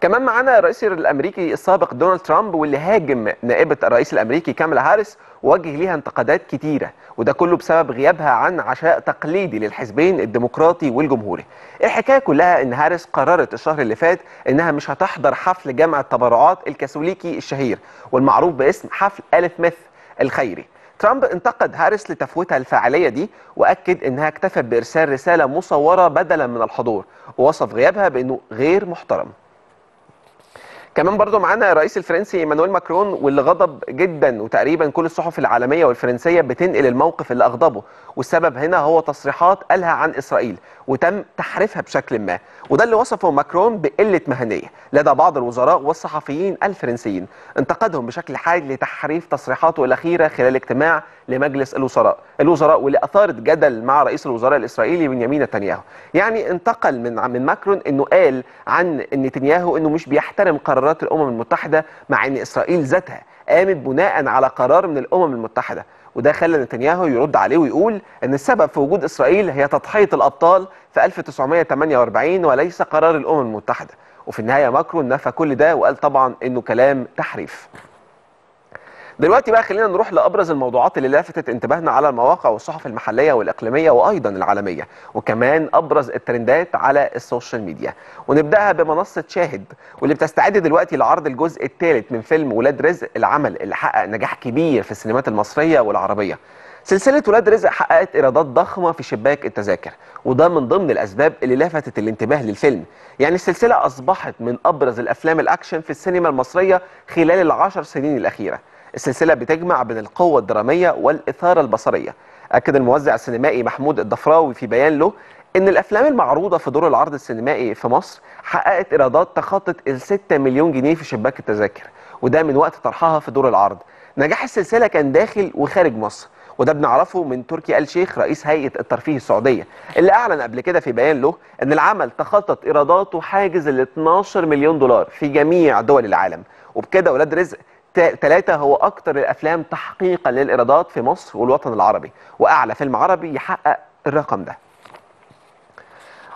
كمان معانا الرئيس الأمريكي السابق دونالد ترامب واللي هاجم نائبة الرئيس الأمريكي كاميلا هاريس ووجه ليها انتقادات كتيرة، وده كله بسبب غيابها عن عشاء تقليدي للحزبين الديمقراطي والجمهوري. الحكاية كلها ان هاريس قررت الشهر اللي فات انها مش هتحضر حفل جمع التبرعات الكاثوليكي الشهير والمعروف باسم حفل ألف مث الخيري. ترامب انتقد هاريس لتفويتها الفاعلية دي، وأكد أنها اكتفت بإرسال رسالة مصورة بدلا من الحضور، ووصف غيابها بأنه غير محترم. كمان برضو معانا الرئيس الفرنسي ايمانويل ماكرون واللي غضب جدا، وتقريبا كل الصحف العالمية والفرنسية بتنقل الموقف اللي أغضبه، والسبب هنا هو تصريحات قالها عن إسرائيل وتم تحريفها بشكل ما، وده اللي وصفه ماكرون بقلة مهنية لدى بعض الوزراء والصحفيين الفرنسيين. انتقدهم بشكل حاد لتحريف تصريحاته الأخيرة خلال اجتماع لمجلس الوزراء الوزراء واللي أثارت جدل مع رئيس الوزراء الإسرائيلي من يمين نتنياهو. يعني انتقل من من ماكرون أنه قال عن نتنياهو أنه مش بيحترم قرارات الأمم المتحدة، مع أن إسرائيل ذاتها قامت بناء على قرار من الأمم المتحدة، وده خلى نتنياهو يرد عليه ويقول أن السبب في وجود إسرائيل هي تضحية الأبطال في ألف وتسعمائة وثمانية وأربعين وليس قرار الأمم المتحدة. وفي النهاية ماكرون نفى كل ده وقال طبعا أنه كلام تحريف. دلوقتي بقى خلينا نروح لأبرز الموضوعات اللي لفتت انتباهنا على المواقع والصحف المحلية والإقليمية وأيضا العالمية، وكمان أبرز الترندات على السوشيال ميديا، ونبدأها بمنصة شاهد واللي بتستعد دلوقتي لعرض الجزء الثالث من فيلم ولاد رزق، العمل اللي حقق نجاح كبير في السينمات المصرية والعربية. سلسلة ولاد رزق حققت إيرادات ضخمة في شباك التذاكر، وده من ضمن الأسباب اللي لفتت الانتباه للفيلم. يعني السلسلة أصبحت من أبرز الأفلام الأكشن في السينما المصرية خلال العشر سنين الأخيرة. السلسلة بتجمع بين القوة الدرامية والإثارة البصرية. أكد الموزع السينمائي محمود الضفراوي في بيان له إن الأفلام المعروضة في دور العرض السينمائي في مصر حققت إيرادات تخطت ال ستة مليون جنيه في شباك التذاكر، وده من وقت طرحها في دور العرض. نجاح السلسلة كان داخل وخارج مصر، وده بنعرفه من تركي آل شيخ رئيس هيئة الترفيه السعودية اللي أعلن قبل كده في بيان له إن العمل تخطت إيراداته حاجز ال اثني عشر مليون دولار في جميع دول العالم. وبكده ولاد رزق ثلاثة هو أكتر الأفلام تحقيقا للإيرادات في مصر والوطن العربي، وأعلى فيلم عربي يحقق الرقم ده.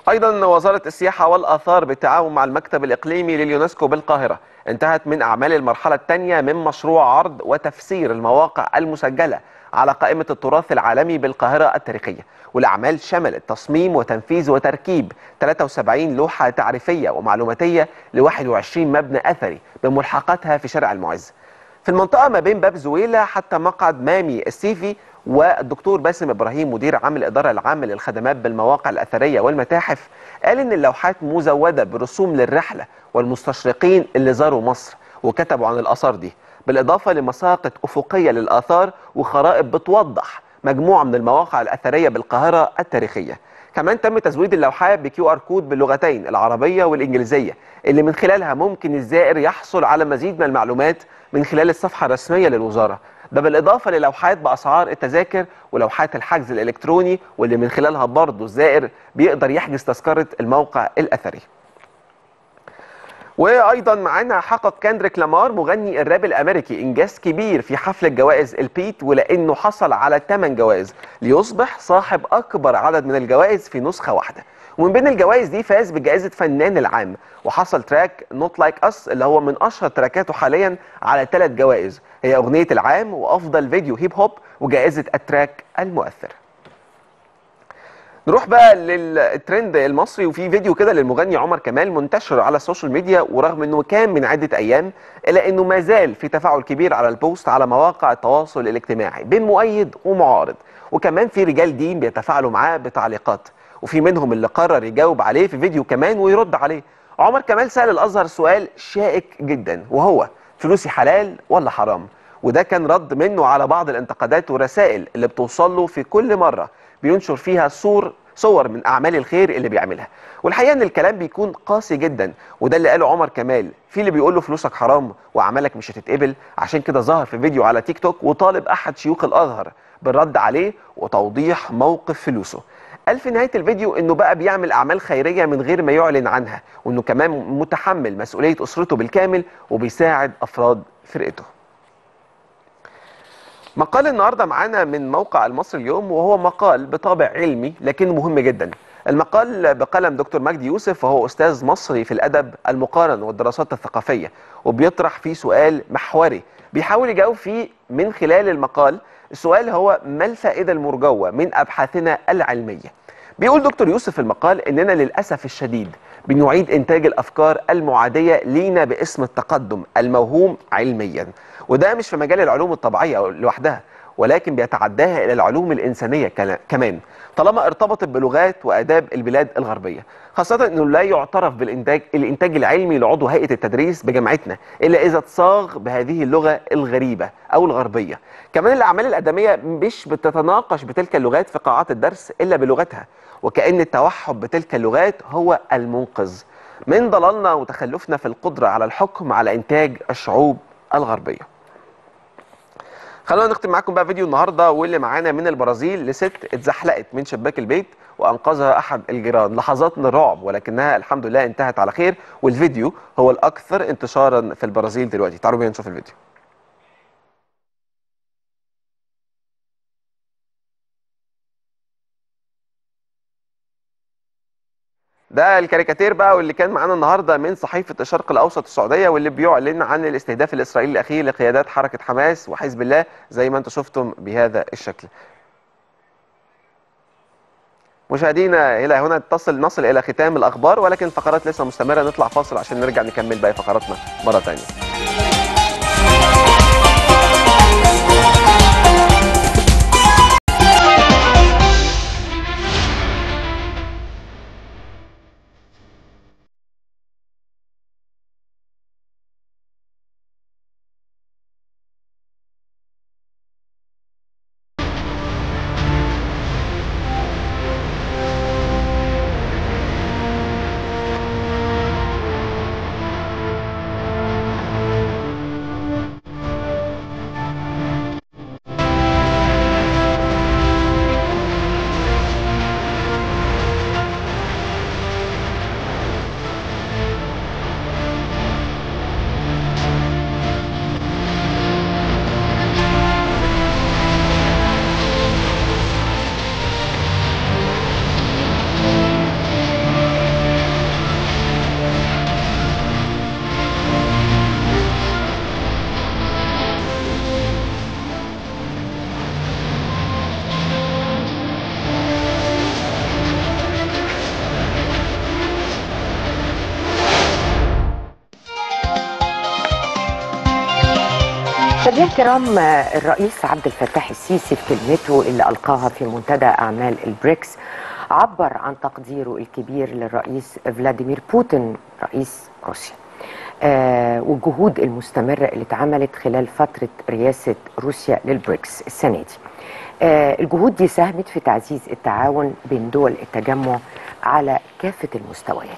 أيضا وزارة السياحة والآثار بالتعاون مع المكتب الإقليمي لليونسكو بالقاهرة انتهت من أعمال المرحلة الثانية من مشروع عرض وتفسير المواقع المسجلة على قائمة التراث العالمي بالقاهرة التاريخية، والأعمال شملت تصميم وتنفيذ وتركيب ثلاثة وسبعين لوحة تعريفية ومعلوماتية ل واحد وعشرين مبنى أثري بملحقاتها في شارع المعز في المنطقة ما بين باب زويلة حتى مقعد مامي السيفي. والدكتور باسم إبراهيم مدير عام الإدارة العامة للخدمات بالمواقع الأثرية والمتاحف قال إن اللوحات مزودة برسوم للرحلة والمستشرقين اللي زاروا مصر وكتبوا عن الآثار دي، بالإضافة لمساقط أفقية للآثار وخرائط بتوضح مجموعة من المواقع الأثرية بالقاهرة التاريخية. كمان تم تزويد اللوحات بكيو ار كود باللغتين العربية والإنجليزية، اللي من خلالها ممكن الزائر يحصل على مزيد من المعلومات من خلال الصفحة الرسمية للوزارة، ده بالإضافة للوحات بأسعار التذاكر ولوحات الحجز الإلكتروني واللي من خلالها برضه الزائر بيقدر يحجز تذكرة الموقع الأثري. وأيضا معانا حقق كاندريك لامار مغني الراب الأمريكي إنجاز كبير في حفل الجوائز البيت، ولأنه حصل على ثمانية جوائز ليصبح صاحب أكبر عدد من الجوائز في نسخة واحدة. ومن بين الجوائز دي فاز بجائزة فنان العام، وحصل تراك نوت لايك أس اللي هو من أشهر تراكاته حاليا على ثلاث جوائز هي أغنية العام وأفضل فيديو هيب هوب وجائزة التراك المؤثر. نروح بقى للترند المصري، وفي فيديو كده للمغني عمر كمال منتشر على السوشيال ميديا، ورغم انه كان من عده ايام الا انه ما زال في تفاعل كبير على البوست على مواقع التواصل الاجتماعي بين مؤيد ومعارض، وكمان في رجال دين بيتفاعلوا معاه بتعليقات، وفي منهم اللي قرر يجاوب عليه في فيديو كمان ويرد عليه. عمر كمال سأل الازهر سؤال شائك جدا وهو فلوسي حلال ولا حرام؟ وده كان رد منه على بعض الانتقادات والرسائل اللي بتوصل له في كل مره بينشر فيها صور صور من اعمال الخير اللي بيعملها، والحقيقه ان الكلام بيكون قاسي جدا، وده اللي قاله عمر كمال في اللي بيقول له فلوسك حرام واعمالك مش هتتقبل. عشان كده ظهر في فيديو على تيك توك وطالب احد شيوخ الازهر بالرد عليه وتوضيح موقف فلوسه. قال في نهايه الفيديو انه بقى بيعمل اعمال خيريه من غير ما يعلن عنها، وانه كمان متحمل مسؤوليه اسرته بالكامل وبيساعد افراد فرقته. مقال النهارده معانا من موقع المصري اليوم، وهو مقال بطابع علمي لكنه مهم جدا. المقال بقلم دكتور مجدي يوسف، وهو استاذ مصري في الادب المقارن والدراسات الثقافيه، وبيطرح فيه سؤال محوري بيحاول يجاوب فيه من خلال المقال. السؤال هو: ما الفائده المرجوه من ابحاثنا العلميه؟ بيقول دكتور يوسف في المقال اننا للاسف الشديد بنعيد انتاج الافكار المعاديه لينا باسم التقدم الموهوم علميا، وده مش في مجال العلوم الطبيعيه لوحدها، ولكن بيتعداها الى العلوم الانسانيه كمان، طالما ارتبطت بلغات واداب البلاد الغربيه، خاصه انه لا يعترف بالانتاج الانتاج العلمي لعضو هيئه التدريس بجامعتنا الا اذا تصاغ بهذه اللغه الغريبه او الغربيه. كمان الاعمال الادميه مش بتتناقش بتلك اللغات في قاعات الدرس الا بلغتها، وكأن التوحد بتلك اللغات هو المنقذ من ضلالنا وتخلفنا في القدره على الحكم على انتاج الشعوب الغربيه. خلونا نختم معاكم بقى فيديو النهارده، واللي معانا من البرازيل لست اتزحلقت من شباك البيت وانقذها احد الجيران. لحظات من الرعب، ولكنها الحمد لله انتهت على خير، والفيديو هو الاكثر انتشارا في البرازيل دلوقتي. تعالوا بينا نشوف الفيديو. ده الكاريكاتير بقى، واللي كان معانا النهارده من صحيفه الشرق الاوسط السعوديه، واللي بيعلن عن الاستهداف الاسرائيلي الاخير لقيادات حركه حماس وحزب الله، زي ما انتم شفتم بهذا الشكل. مشاهدينا، الى هنا تصل نصل الى ختام الاخبار، ولكن الفقرات لسه مستمره. نطلع فاصل عشان نرجع نكمل باقي فقراتنا مره ثانيه. احترام الرئيس عبد الفتاح السيسي في كلمته اللي ألقاها في منتدى أعمال البريكس، عبر عن تقديره الكبير للرئيس فلاديمير بوتين رئيس روسيا آه والجهود المستمرة اللي اتعملت خلال فترة رئاسة روسيا للبريكس السنة دي. آه الجهود دي ساهمت في تعزيز التعاون بين دول التجمع على كافة المستويات.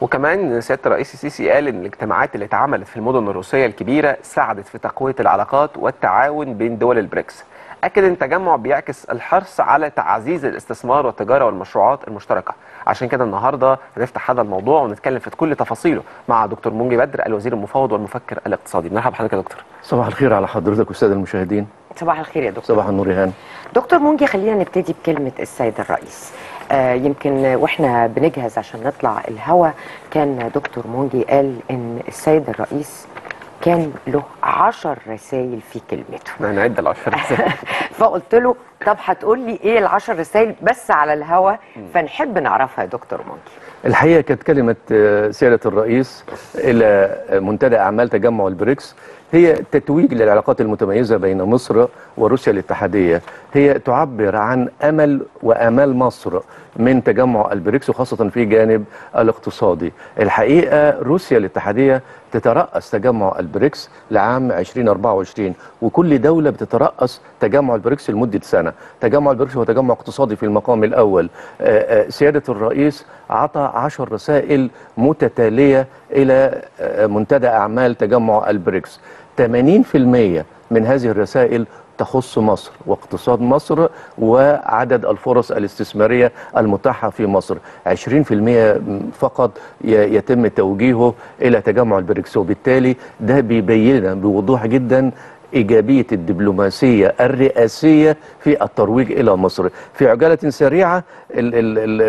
وكمان سيادة الرئيس السيسي قال ان الاجتماعات اللي اتعملت في المدن الروسية الكبيرة ساعدت في تقوية العلاقات والتعاون بين دول البريكس. اكد ان التجمع بيعكس الحرص على تعزيز الاستثمار والتجارة والمشروعات المشتركة. عشان كده النهارده هنفتح هذا الموضوع ونتكلم في كل تفاصيله مع دكتور مونجي بدر، الوزير المفوض والمفكر الاقتصادي. مرحبا بحضرتك يا دكتور. صباح الخير على حضرتك والسادة المشاهدين. صباح الخير يا دكتور. صباح النور يا هان. دكتور مونجي، خلينا نبتدي بكلمة السيد الرئيس. آه يمكن واحنا بنجهز عشان نطلع الهوا كان دكتور مونجي قال ان السيد الرئيس كان له عشر رسائل في كلمته. انا عد العشر رسائل. فقلت له طب هتقول لي ايه العشر رسائل بس على الهوا، فنحب نعرفها يا دكتور مونجي. الحقيقه كانت كلمه سياده الرئيس الى منتدى اعمال تجمع البريكس هي تتويج للعلاقات المتميزه بين مصر وروسيا الاتحاديه، هي تعبر عن امل وامال مصر من تجمع البريكس وخاصه في جانب الاقتصادي. الحقيقه روسيا الاتحاديه تترأس تجمع البريكس لعام ألفين وأربعة وعشرين، وكل دولة بتترأس تجمع البريكس لمدة سنة. تجمع البريكس هو تجمع اقتصادي في المقام الأول. سيادة الرئيس عطى عشر رسائل متتالية إلى منتدى أعمال تجمع البريكس. ثمانين بالمئة من هذه الرسائل تخص مصر واقتصاد مصر وعدد الفرص الاستثمارية المتاحة في مصر. عشرين بالمئة فقط يتم توجيهه إلى تجمع البريكس، وبالتالي ده بيبين بوضوح جدا إيجابية الدبلوماسية الرئاسية في الترويج إلى مصر. في عجالة سريعة ال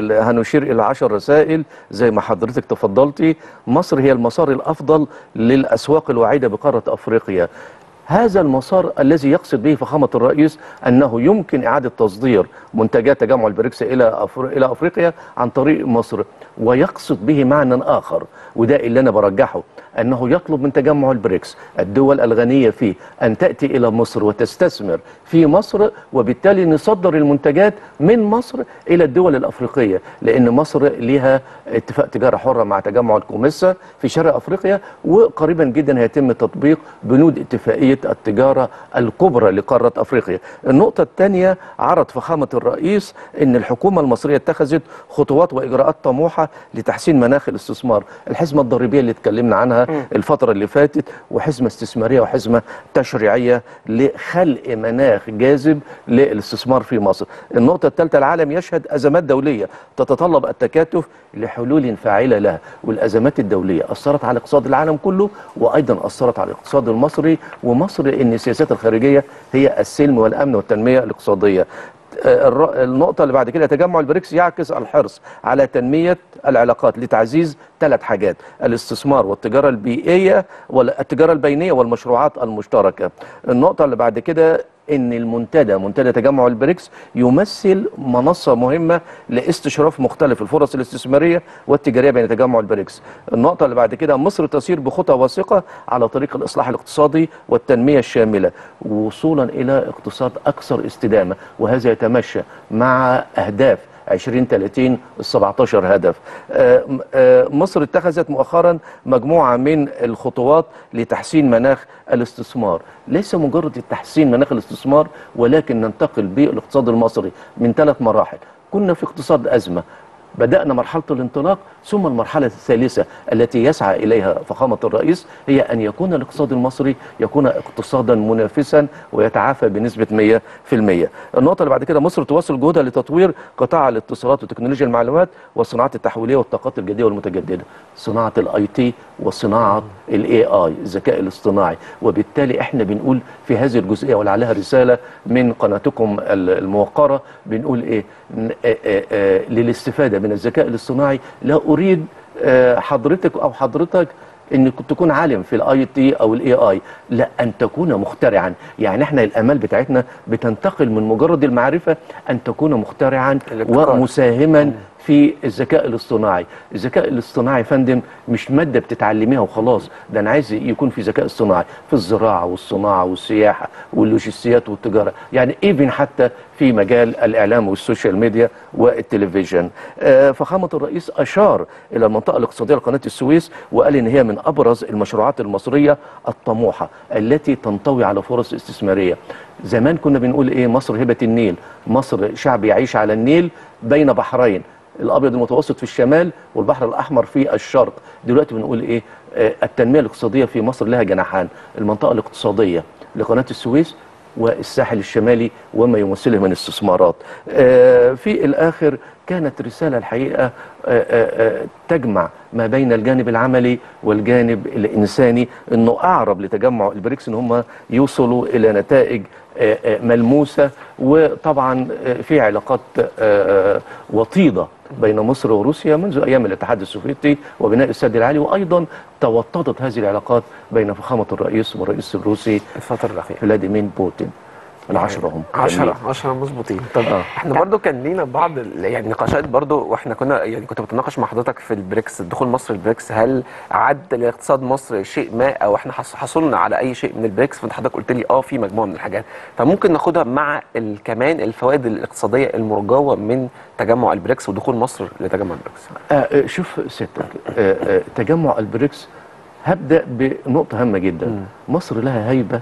ال ال هنشير إلى عشر رسائل زي ما حضرتك تفضلتي. مصر هي المسار الأفضل للأسواق الوعيدة بقارة أفريقيا. هذا المسار الذي يقصد به فخامة الرئيس أنه يمكن إعادة تصدير منتجات تجمع البريكس إلى إلى أفريقيا عن طريق مصر، ويقصد به معنى آخر وده اللي أنا برجحه، أنه يطلب من تجمع البريكس الدول الغنية فيه أن تأتي إلى مصر وتستثمر في مصر، وبالتالي نصدر المنتجات من مصر إلى الدول الأفريقية، لأن مصر لها اتفاق تجارة حرة مع تجمع الكوميسا في شرق أفريقيا، وقريبا جدا هيتم تطبيق بنود اتفاقية التجارة الكبرى لقارة أفريقيا. النقطة الثانية، عرض فخامة الرئيس أن الحكومة المصرية اتخذت خطوات وإجراءات طموحة لتحسين مناخ الاستثمار. الحزمة الضريبية اللي اتكلمنا عنها الفترة اللي فاتت، وحزمة استثمارية وحزمة تشريعية لخلق مناخ جاذب للاستثمار في مصر. النقطة الثالثة، العالم يشهد أزمات دولية تتطلب التكاتف لحلول فاعلة لها، والأزمات الدولية أثرت على اقتصاد العالم كله وأيضا أثرت على الاقتصاد المصري، ومصر إن السياسات الخارجية هي السلم والأمن والتنمية الاقتصادية. النقطة اللي بعد كده، تجمع البريكس يعكس الحرص على تنمية العلاقات لتعزيز ثلاث حاجات: الاستثمار والتجارة البيئية والتجارة البينية والمشروعات المشتركة. النقطة اللي بعد كده، ان المنتدى منتدى تجمع البريكس يمثل منصه مهمه لاستشراف مختلف الفرص الاستثماريه والتجاريه بين تجمع البريكس. النقطه اللي بعد كده، مصر تسير بخطى واثقه على طريق الاصلاح الاقتصادي والتنميه الشامله وصولا الى اقتصاد اكثر استدامه، وهذا يتمشى مع اهداف ألفين وثلاثين السبعة عشر هدف. مصر اتخذت مؤخرا مجموعة من الخطوات لتحسين مناخ الاستثمار، ليس مجرد التحسين مناخ الاستثمار، ولكن ننتقل بالاقتصاد المصري من ثلاث مراحل. كنا في اقتصاد أزمة، بدأنا مرحلة الانطلاق، ثم المرحلة الثالثة التي يسعى إليها فخامة الرئيس هي أن يكون الاقتصاد المصري يكون اقتصادا منافسا ويتعافى بنسبة مئة بالمئة. النقطة اللي بعد كده، مصر تواصل جهودها لتطوير قطاع الاتصالات وتكنولوجيا المعلومات والصناعات التحويلية والطاقات الجديدة والمتجددة، صناعة الاي تي وصناعة الاي اي الذكاء الاصطناعي. وبالتالي احنا بنقول في هذه الجزئية ولعلها رسالة من قناتكم الموقرة، بنقول ايه؟ للاستفادة من الذكاء الاصطناعي لا أريد حضرتك أو حضرتك أن تكون عالم في الاي تي أو الاي اي، لا، أن تكون مخترعا. يعني احنا الأمال بتاعتنا بتنتقل من مجرد المعرفة أن تكون مخترعا ومساهما في الذكاء الاصطناعي. الذكاء الاصطناعي فندم مش مادة بتتعلميها وخلاص، ده أنا عايز يكون في ذكاء اصطناعي في الزراعة والصناعة والسياحة واللوجستيات والتجارة، يعني ايفن حتى في مجال الإعلام والسوشيال ميديا والتلفزيون. فخامة الرئيس أشار إلى المنطقة الاقتصادية لقناة السويس وقال إن هي من أبرز المشروعات المصرية الطموحة التي تنطوي على فرص استثمارية. زمان كنا بنقول إيه؟ مصر هبة النيل، مصر شعب يعيش على النيل بين بحرين، الأبيض المتوسط في الشمال والبحر الأحمر في الشرق. دلوقتي بنقول إيه؟ التنمية الاقتصادية في مصر لها جناحان: المنطقة الاقتصادية لقناة السويس والساحل الشمالي وما يمثله من استثمارات. في الآخر كانت رسالة الحقيقة تجمع ما بين الجانب العملي والجانب الإنساني، أنه أعرب لتجمع البريكس أن هم يوصلوا إلى نتائج ملموسة، وطبعا في علاقات وطيدة بين مصر وروسيا منذ أيام الاتحاد السوفيتي وبناء السد العالي، وأيضا توطدت هذه العلاقات بين فخامة الرئيس والرئيس الروسي الفترة الأخيرة فلاديمير بوتين. العشرة هم عشرة عشرة مظبوطين. طب آه. احنا برضو كان لينا بعض يعني نقاشات برضو، واحنا كنا يعني كنت بتناقش مع حضرتك في البريكس، دخول مصر البريكس هل عد لاقتصاد مصر شيء ما او احنا حصلنا على اي شيء من البريكس؟ فانت حضرتك قلت لي اه في مجموعه من الحاجات، فممكن ناخدها مع كمان الفوائد الاقتصاديه المرجوه من تجمع البريكس ودخول مصر لتجمع البريكس. آه شوف سيادتك، آه آه تجمع البريكس هبدا بنقطه هامه جدا. م. مصر لها هيبه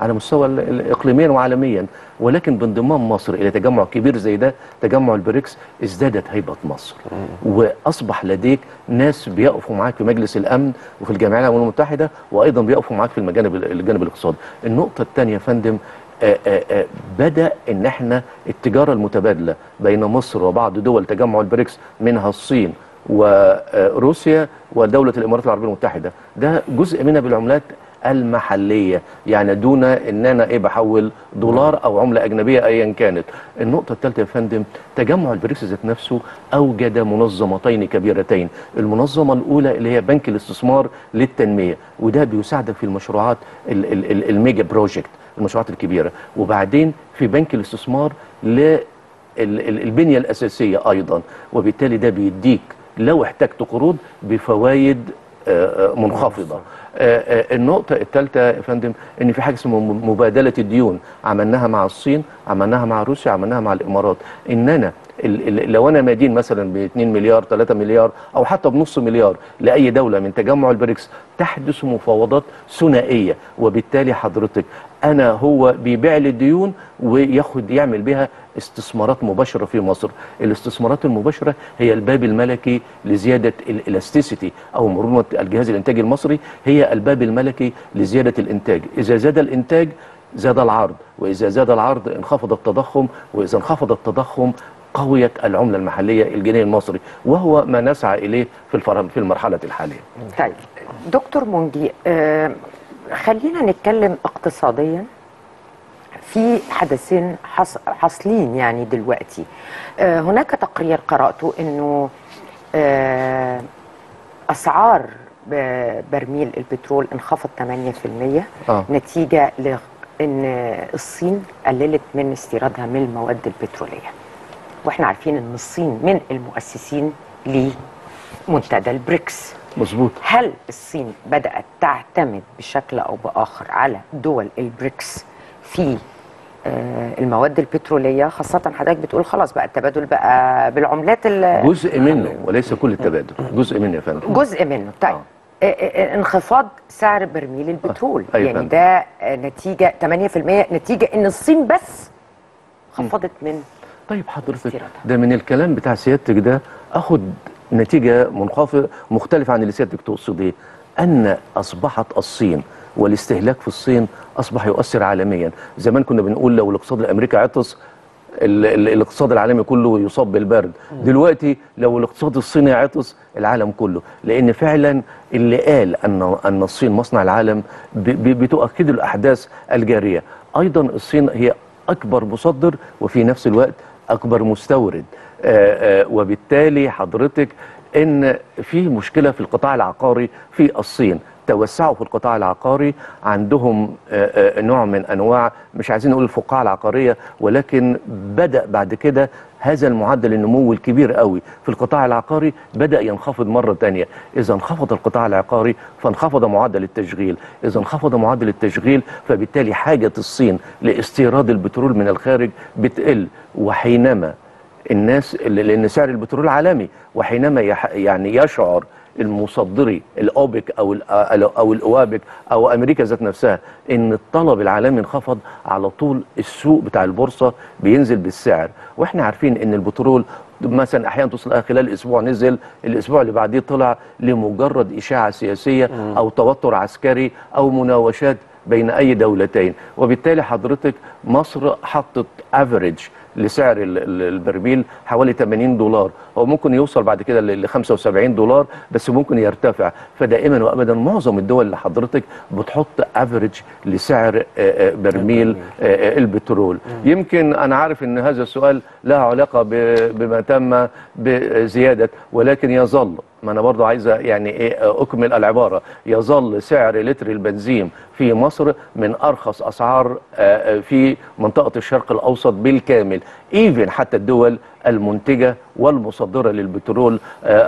على مستوى اقليميا وعالميا، ولكن بانضمام مصر الى تجمع كبير زي ده تجمع البريكس ازدادت هيبه مصر، واصبح لديك ناس بيقفوا معاك في مجلس الامن وفي الجامعه الامم المتحده، وايضا بيقفوا معاك في الجانب الجانب الاقتصادي. النقطه الثانيه يا فندم، آآ آآ بدأ ان احنا التجارة المتبادلة بين مصر وبعض دول تجمع البريكس منها الصين وروسيا ودولة الامارات العربية المتحدة، ده جزء منها بالعملات المحلية، يعني دون ان انا ايه بحول دولار او عملة اجنبية ايا كانت. النقطة الثالثة يا فندم، تجمع البريكس ذات نفسه اوجد منظمتين كبيرتين، المنظمة الاولى اللي هي بنك الاستثمار للتنمية، وده بيساعدك في المشروعات الميجا بروجكت المشروعات الكبيرة، وبعدين في بنك الاستثمار للبنية الأساسية أيضا، وبالتالي ده بيديك لو احتجت قروض بفوائد منخفضة. النقطة الثالثة يا فندم، إن في حاجة اسمها مبادلة الديون، عملناها مع الصين، عملناها مع روسيا، عملناها مع الإمارات، إن أنا لو أنا مدين مثلا ب اتنين مليار تلاتة مليار أو حتى بنص مليار لأي دولة من تجمع البريكس تحدث مفاوضات ثنائية، وبالتالي حضرتك أنا هو بيبيع لي الديون وياخد يعمل بها استثمارات مباشرة في مصر. الاستثمارات المباشرة هي الباب الملكي لزيادة الالاستيسيتي أو مرونة الجهاز الإنتاجي المصري، هي الباب الملكي لزيادة الإنتاج، إذا زاد الإنتاج زاد العرض، وإذا زاد العرض انخفض التضخم، وإذا انخفض التضخم قوية العملة المحلية الجنيه المصري، وهو ما نسعى إليه في في المرحلة الحالية. طيب دكتور مونجي، آه خلينا نتكلم اقتصاديا في حدثين حاصلين يعني دلوقتي. آه هناك تقرير قرأته أنه آه أسعار برميل البترول انخفض تمانية في المية آه. نتيجة لأن الصين قللت من استيرادها من المواد البترولية، واحنا عارفين أن الصين من المؤسسين لمنتدى البريكس. مظبوط. هل الصين بدأت تعتمد بشكل أو بآخر على دول البريكس في المواد البترولية، خاصة حضرتك بتقول خلاص بقى التبادل بقى بالعملات جزء منه وليس كل التبادل، جزء منه يا فندم، جزء منه. طيب آه. انخفاض سعر برميل البترول آه. يعني ده نتيجة تمانية في المية نتيجة ان الصين بس خفضت من. طيب حضرتك ده من الكلام بتاع سيادتك ده اخد نتيجة منخفضة مختلفة عن اللي سيادتك تقصديه، ان اصبحت الصين والاستهلاك في الصين اصبح يؤثر عالميا. زمان كنا بنقول لو الاقتصاد الامريكي عطس الاقتصاد العالمي كله يصاب بالبرد، دلوقتي لو الاقتصاد الصيني عطس العالم كله، لان فعلا اللي قال ان ان الصين مصنع العالم بتؤكد الاحداث الجاريه. ايضا الصين هي اكبر مصدر وفي نفس الوقت اكبر مستورد، آآ آآ وبالتالي حضرتك ان في مشكله في القطاع العقاري في الصين، توسعوا في القطاع العقاري، عندهم نوع من أنواع مش عايزين نقول الفقاعة العقارية، ولكن بدأ بعد كده هذا المعدل النمو الكبير قوي في القطاع العقاري بدأ ينخفض مرة تانية. إذا انخفض القطاع العقاري فانخفض معدل التشغيل، إذا انخفض معدل التشغيل فبالتالي حاجة الصين لاستيراد البترول من الخارج بتقل، وحينما الناس لأن سعر البترول عالمي، وحينما يعني يشعر المصدري الأوبك أو أو الأوبك أو أمريكا ذات نفسها إن الطلب العالمي انخفض، على طول السوق بتاع البورصة بينزل بالسعر، وإحنا عارفين إن البترول مثلا أحيانا توصل خلال أسبوع نزل، الأسبوع اللي بعديه طلع، لمجرد إشاعة سياسية أو توتر عسكري أو مناوشات بين أي دولتين، وبالتالي حضرتك مصر حطت افريج لسعر البرميل حوالي تمانين دولار، هو ممكن يوصل بعد كده ل خمسة وسبعين دولار بس ممكن يرتفع، فدائما وابدا معظم الدول اللي حضرتك بتحط افريج لسعر برميل البترول. يمكن انا عارف ان هذا السؤال له علاقه بما تم بزياده، ولكن يظل ما انا برضو عايزه يعني ايه اكمل العباره. يظل سعر لتر البنزين في مصر من ارخص اسعار في منطقه الشرق الاوسط بالكامل، ايفن حتى الدول المنتجه والمصدره للبترول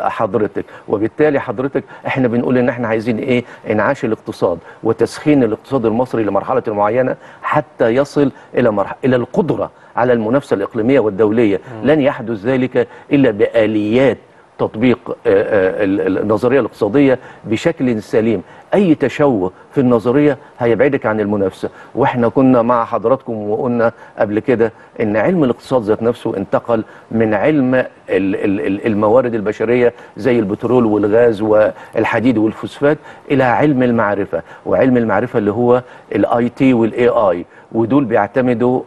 حضرتك. وبالتالي حضرتك احنا بنقول ان احنا عايزين ايه انعاش الاقتصاد وتسخين الاقتصاد المصري لمرحله معينه حتى يصل الى مرحله الى القدره على المنافسه الاقليميه والدوليه. لن يحدث ذلك الا باليات تطبيق النظريه الاقتصاديه بشكل سليم. اي تشوه في النظريه هيبعدك عن المنافسه، واحنا كنا مع حضراتكم وقلنا قبل كده ان علم الاقتصاد ذات نفسه انتقل من علم الموارد البشريه زي البترول والغاز والحديد والفوسفات الى علم المعرفه، وعلم المعرفه اللي هو الاي تي والاي اي، ودول بيعتمدوا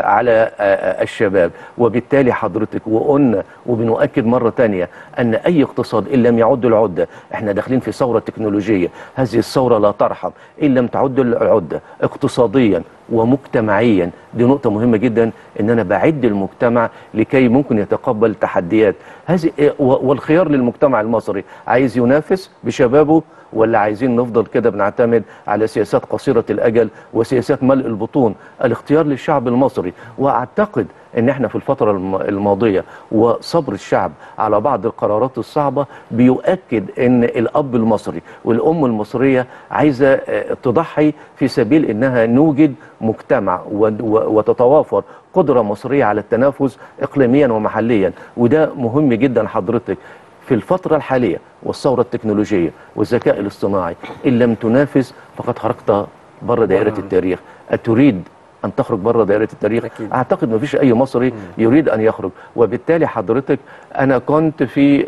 على الشباب. وبالتالي حضرتك وقلنا وبنؤكد مره ثانيه ان اي اقتصاد ان لم يعد العده، احنا داخلين في ثوره تكنولوجيه، هذه الثوره لا ترحم ان لم تعد العده اقتصاديا ومجتمعيا. دي نقطه مهمه جدا، ان انا بعد المجتمع لكي ممكن يتقبل تحديات هذه، والخيار للمجتمع المصري عايز ينافس بشبابه ولا عايزين نفضل كده بنعتمد على سياسات قصيرة الأجل وسياسات ملء البطون. الاختيار للشعب المصري، وأعتقد ان احنا في الفترة الماضية وصبر الشعب على بعض القرارات الصعبة بيؤكد ان الاب المصري والام المصرية عايزة تضحي في سبيل انها نوجد مجتمع وتتوافر قدرة مصرية على التنافس اقليميا ومحليا. وده مهم جدا حضرتك في الفترة الحالية والثورة التكنولوجية والذكاء الاصطناعي. إن لم تنافس فقد خرجت بره دائرة التاريخ. أتريد أن تخرج بره دائرة التاريخ؟ أكيد. أعتقد ما فيش أي مصري يريد أن يخرج. وبالتالي حضرتك أنا كنت في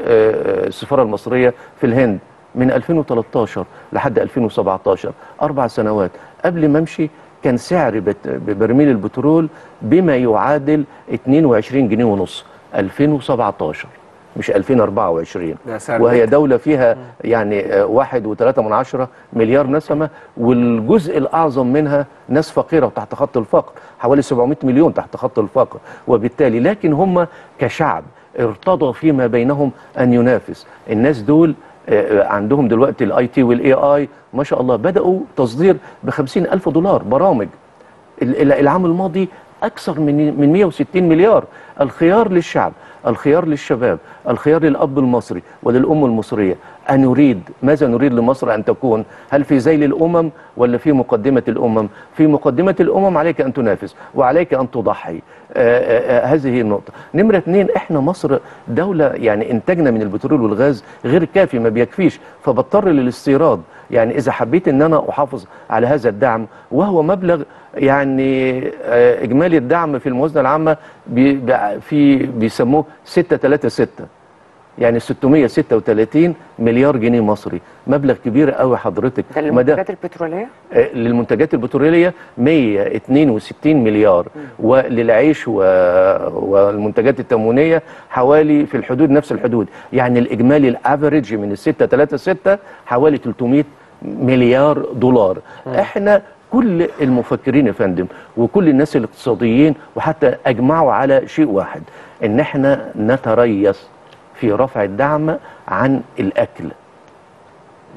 السفارة المصرية في الهند من ألفين وثلاثة عشر لحد ألفين وسبعة عشر، أربع سنوات. قبل ما أمشي كان سعر برميل البترول بما يعادل اتنين وعشرين جنيه ونص. ألفين وسبعة عشر مش ألفين وأربعة وعشرين، وهي دولة فيها يعني واحد وثلاثة من عشرة مليار نسمة، والجزء الأعظم منها ناس فقيرة وتحت خط الفقر، حوالي سبعمية مليون تحت خط الفقر. وبالتالي لكن هم كشعب ارتضى فيما بينهم أن ينافس. الناس دول عندهم دلوقتي الاي تي والاي اي ما شاء الله، بدأوا تصدير بخمسين ألف دولار برامج. العام الماضي أكثر من من مية وستين مليار. الخيار للشعب، الخيار للشباب، الخيار للأب المصري وللأم المصرية. أنريد ماذا نريد لمصر أن تكون؟ هل في ذيل الأمم ولا في مقدمة الأمم؟ في مقدمة الأمم عليك أن تنافس وعليك أن تضحي. آآ آآ هذه النقطة نمرة اتنين. إحنا مصر دولة يعني إنتاجنا من البترول والغاز غير كافي، ما بيكفيش، فبضطر للاستيراد. يعني إذا حبيت أن أنا أحافظ على هذا الدعم، وهو مبلغ يعني إجمالي الدعم في الموازنة العامة بي في بيسموه ستمية وستة وتلاتين، يعني ستمية وستة وتلاتين مليار جنيه مصري، مبلغ كبير قوي حضرتك. ده للمنتجات البترولية؟ للمنتجات البترولية مية اتنين وستين مليار، وللعيش و... والمنتجات التموينية حوالي في الحدود نفس الحدود، يعني الإجمالي الأفريج من ستمية وستة وتلاتين حوالي تلتمية مليار دولار. م. احنا كل المفكرين يا فندم وكل الناس الاقتصاديين وحتى أجمعوا على شيء واحد، إن احنا نتريث في رفع الدعم عن الأكل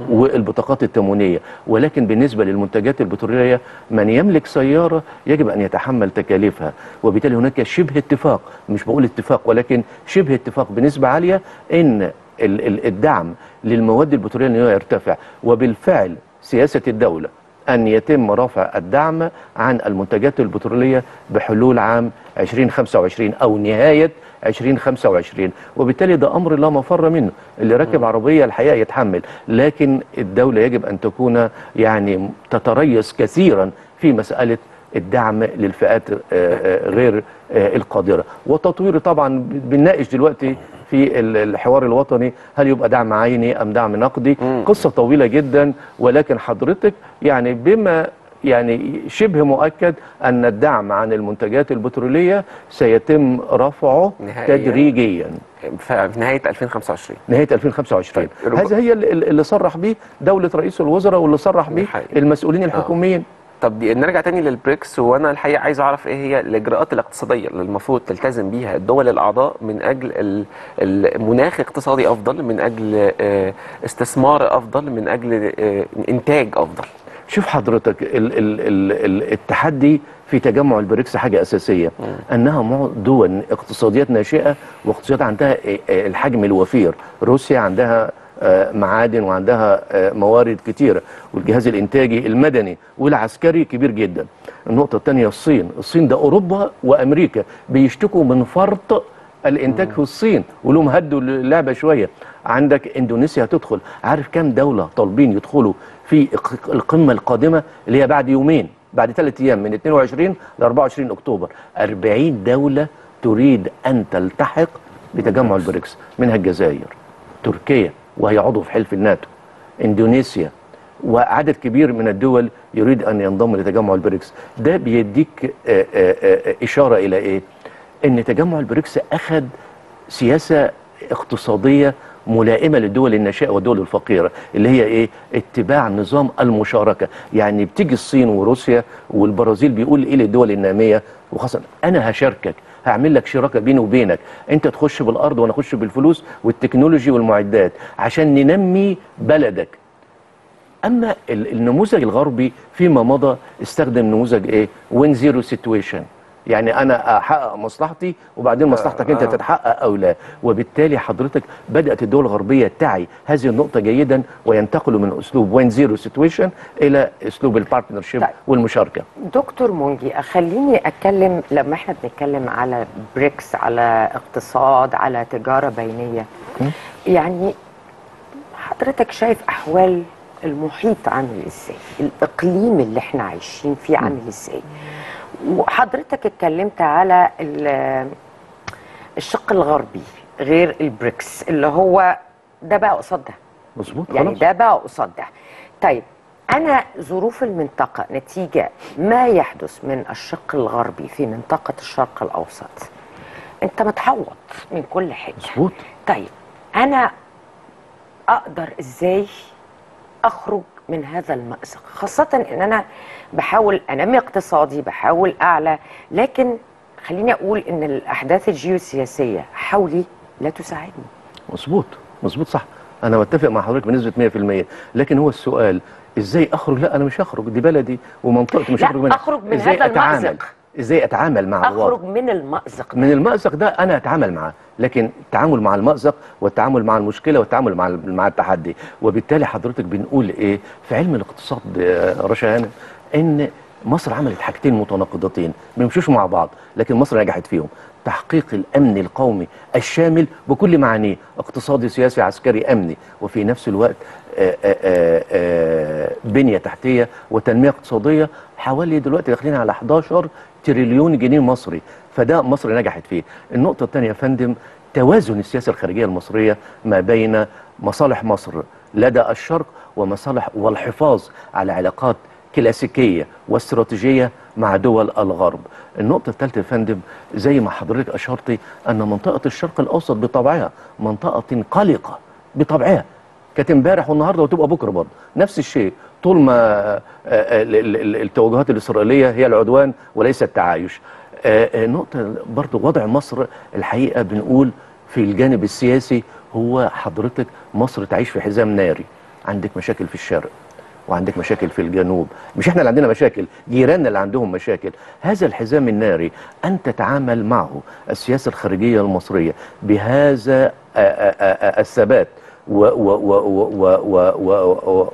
والبطاقات التموينية. ولكن بالنسبة للمنتجات البترولية، من يملك سيارة يجب أن يتحمل تكاليفها، وبالتالي هناك شبه اتفاق، مش بقول اتفاق ولكن شبه اتفاق بنسبة عالية إن الدعم للمواد البترولية يرتفع. وبالفعل سياسة الدولة أن يتم رفع الدعم عن المنتجات البترولية بحلول عام ألفين وخمسة وعشرين أو نهاية ألفين وخمسة وعشرين. وبالتالي ده أمر لا مفر منه، اللي راكب عربية الحقيقة يتحمل، لكن الدولة يجب أن تكون يعني تتريث كثيرا في مسألة الدعم للفئات غير القادرة. وتطوير طبعا بنناقش دلوقتي في الحوار الوطني، هل يبقى دعم عيني أم دعم نقدي؟ مم. قصة طويلة جدا، ولكن حضرتك يعني بما يعني شبه مؤكد أن الدعم عن المنتجات البترولية سيتم رفعه نهائياً تدريجيا في نهاية ألفين وخمسة وعشرين. نهاية ألفين وخمسة وعشرين هذا هي اللي صرح به دولة رئيس الوزراء واللي صرح به المسؤولين الحكوميين. آه. طب نرجع تاني للبريكس، وانا الحقيقه عايز اعرف ايه هي الاجراءات الاقتصاديه اللي المفروض تلتزم بيها الدول الاعضاء من اجل مناخ اقتصادي افضل، من اجل استثمار افضل، من اجل انتاج افضل. شوف حضرتك ال ال ال التحدي في تجمع البريكس حاجه اساسيه، انها دول اقتصاديات ناشئه واقتصادات عندها الحجم الوفير. روسيا عندها معادن وعندها موارد كتيرة، والجهاز الانتاجي المدني والعسكري كبير جدا. النقطة الثانية الصين، الصين ده أوروبا وأمريكا بيشتكوا من فرط الانتاج في الصين، ولهم هدوا اللعبة شوية. عندك اندونيسيا هتدخل، عارف كام دولة طالبين يدخلوا في القمة القادمة اللي هي بعد يومين، بعد ثلاث أيام، من اثنين وعشرين ل أربعة وعشرين أكتوبر. أربعين دولة تريد أن تلتحق بتجمع البريكس، منها الجزائر، تركيا وهي عضو في حلف الناتو، اندونيسيا، وعدد كبير من الدول يريد ان ينضم لتجمع البريكس. ده بيديك اشاره الى ايه؟ ان تجمع البريكس اخذ سياسه اقتصاديه ملائمه للدول الناشئه والدول الفقيره، اللي هي ايه؟ اتباع نظام المشاركه. يعني بتيجي الصين وروسيا والبرازيل بيقول ايه للدول الناميه وخاصه انا هشاركك، هعمل لك شراكه بيني وبينك، انت تخش بالارض وانا اخش بالفلوس والتكنولوجي والمعدات عشان ننمي بلدك. اما النموذج الغربي فيما مضى استخدم نموذج ايه؟ وين زيرو سيتويشن، يعني انا احقق مصلحتي وبعدين مصلحتك انت تتحقق او لا. وبالتالي حضرتك بدات الدول الغربيه تعي هذه النقطه جيدا، وينتقلوا من اسلوب وين زيرو سيتويشن الى اسلوب البارتنرشيب والمشاركه. دكتور مونجي، خليني اتكلم لما احنا بنتكلم على بريكس، على اقتصاد، على تجاره بينيه، يعني حضرتك شايف احوال المحيط عامل ازاي؟ الاقليم اللي احنا عايشين فيه عامل ازاي؟ وحضرتك اتكلمت على الشق الغربي غير البريكس، اللي هو ده بقى قصاد ده. مظبوط، يعني ده بقى قصاد ده. طيب انا ظروف المنطقه نتيجه ما يحدث من الشق الغربي في منطقه الشرق الاوسط، انت متحوط من كل حاجه. مظبوط. طيب انا اقدر ازاي اخرج من هذا المأزق، خاصة ان انا بحاول انمي اقتصادي، بحاول اعلى، لكن خليني اقول ان الاحداث الجيوسياسية حولي لا تساعدني. مظبوط مظبوط، صح، انا متفق مع حضرتك بنسبة مية في المية. لكن هو السؤال ازاي اخرج؟ لا انا مش هخرج، دي بلدي ومنطقتي، مش هخرج منها. اخرج من هذا المأزق ازاي؟ اتعامل مع الوضع، اخرج من المأزق ده. من المأزق ده انا اتعامل معاه، لكن التعامل مع المأزق والتعامل مع المشكله والتعامل مع مع التحدي. وبالتالي حضرتك بنقول ايه في علم الاقتصاد رشا هانم؟ ان مصر عملت حاجتين متناقضتين ما يمشوش مع بعض، لكن مصر نجحت فيهم: تحقيق الامن القومي الشامل بكل معانيه، اقتصادي سياسي عسكري امني، وفي نفس الوقت آآ آآ آآ بنيه تحتيه وتنميه اقتصاديه. حوالي دلوقتي داخلين على حداشر تريليون جنيه مصري، فده مصر نجحت فيه. النقطه الثانيه يا فندم، توازن السياسه الخارجيه المصريه ما بين مصالح مصر لدى الشرق ومصالح والحفاظ على علاقات كلاسيكيه واستراتيجيه مع دول الغرب. النقطه الثالثه يا فندم، زي ما حضرتك اشرتي، ان منطقه الشرق الاوسط بطبعها منطقه قلقه بطبعها، كانت امبارح والنهارده وتبقى بكره برضه نفس الشيء، طول ما التوجهات الاسرائيليه هي العدوان وليس التعايش. نقطه برضه، وضع مصر الحقيقه بنقول في الجانب السياسي، هو حضرتك مصر تعيش في حزام ناري، عندك مشاكل في الشرق وعندك مشاكل في الجنوب، مش احنا اللي عندنا مشاكل، جيراننا اللي عندهم مشاكل. هذا الحزام الناري أن تتعامل معه السياسة الخارجية المصرية بهذا الثبات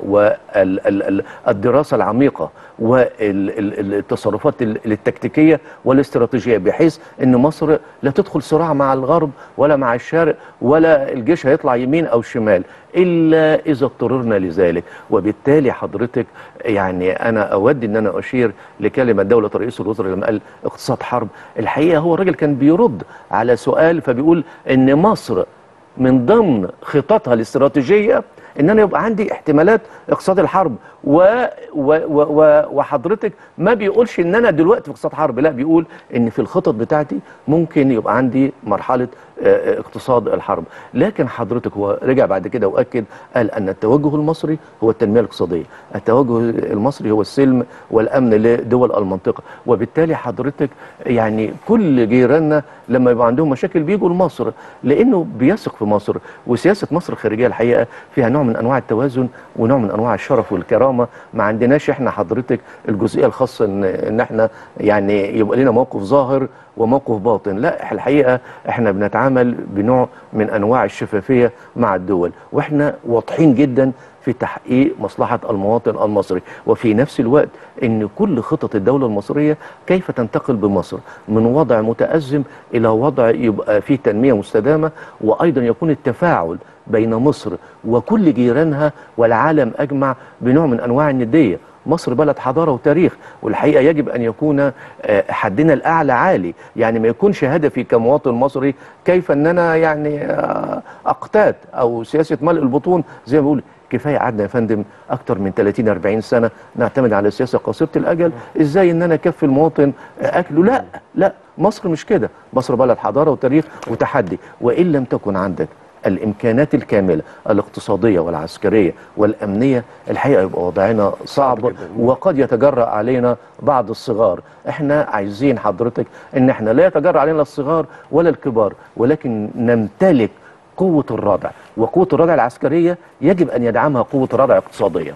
والدراسة العميقة والتصرفات التكتيكية والاستراتيجية، بحيث أن مصر لا تدخل صراع مع الغرب ولا مع الشرق، ولا الجيش هيطلع يمين أو شمال إلا إذا اضطررنا لذلك. وبالتالي حضرتك يعني أنا أود أن أنا أشير لكلمة دولة رئيس الوزراء لما قال اقتصاد حرب. الحقيقة هو الراجل كان بيرد على سؤال، فبيقول أن مصر من ضمن خططها الاستراتيجية ان انا يبقى عندي احتمالات اقصاد الحرب و... و... و... وحضرتك ما بيقولش ان انا دلوقتي في اقصاد حرب، لا بيقول ان في الخطط بتاعتي ممكن يبقى عندي مرحله اقتصاد الحرب. لكن حضرتك هو رجع بعد كده واكد قال ان التوجه المصري هو التنميه الاقتصاديه، التوجه المصري هو السلم والامن لدول المنطقه، وبالتالي حضرتك يعني كل جيراننا لما يبقى عندهم مشاكل بيجوا لمصر لانه بيثق في مصر، وسياسه مصر الخارجيه الحقيقه فيها نوع من انواع التوازن ونوع من انواع الشرف والكرامه. ما عندناش احنا حضرتك الجزئيه الخاصه ان ان احنا يعني يبقى لنا موقف ظاهر وموقف باطن، لا الحقيقه احنا بنتعامل بنوع من انواع الشفافيه مع الدول، واحنا واضحين جدا في تحقيق مصلحه المواطن المصري، وفي نفس الوقت ان كل خطط الدوله المصريه كيف تنتقل بمصر من وضع متازم الى وضع يبقى فيه تنميه مستدامه، وايضا يكون التفاعل بين مصر وكل جيرانها والعالم اجمع بنوع من انواع النديه. مصر بلد حضارة وتاريخ، والحقيقة يجب أن يكون حدنا الأعلى عالي، يعني ما يكونش هدفي كمواطن مصري كيف أن أنا يعني أقتات أو سياسة ملء البطون. زي ما بقول كفاية قعدنا يا فندم أكتر من ثلاثين أربعين سنة نعتمد على السياسة قصيرة الأجل، إزاي أن أنا أكفي المواطن أكله؟ لا لا، مصر مش كده، مصر بلد حضارة وتاريخ وتحدي، وإن لم تكن عندك الامكانات الكامله الاقتصاديه والعسكريه والامنيه الحقيقه يبقى وضعنا صعب، وقد يتجرأ علينا بعض الصغار. احنا عايزين حضرتك ان احنا لا يتجرأ علينا الصغار ولا الكبار، ولكن نمتلك قوه الردع، وقوه الردع العسكريه يجب ان يدعمها قوه الردع الاقتصاديه.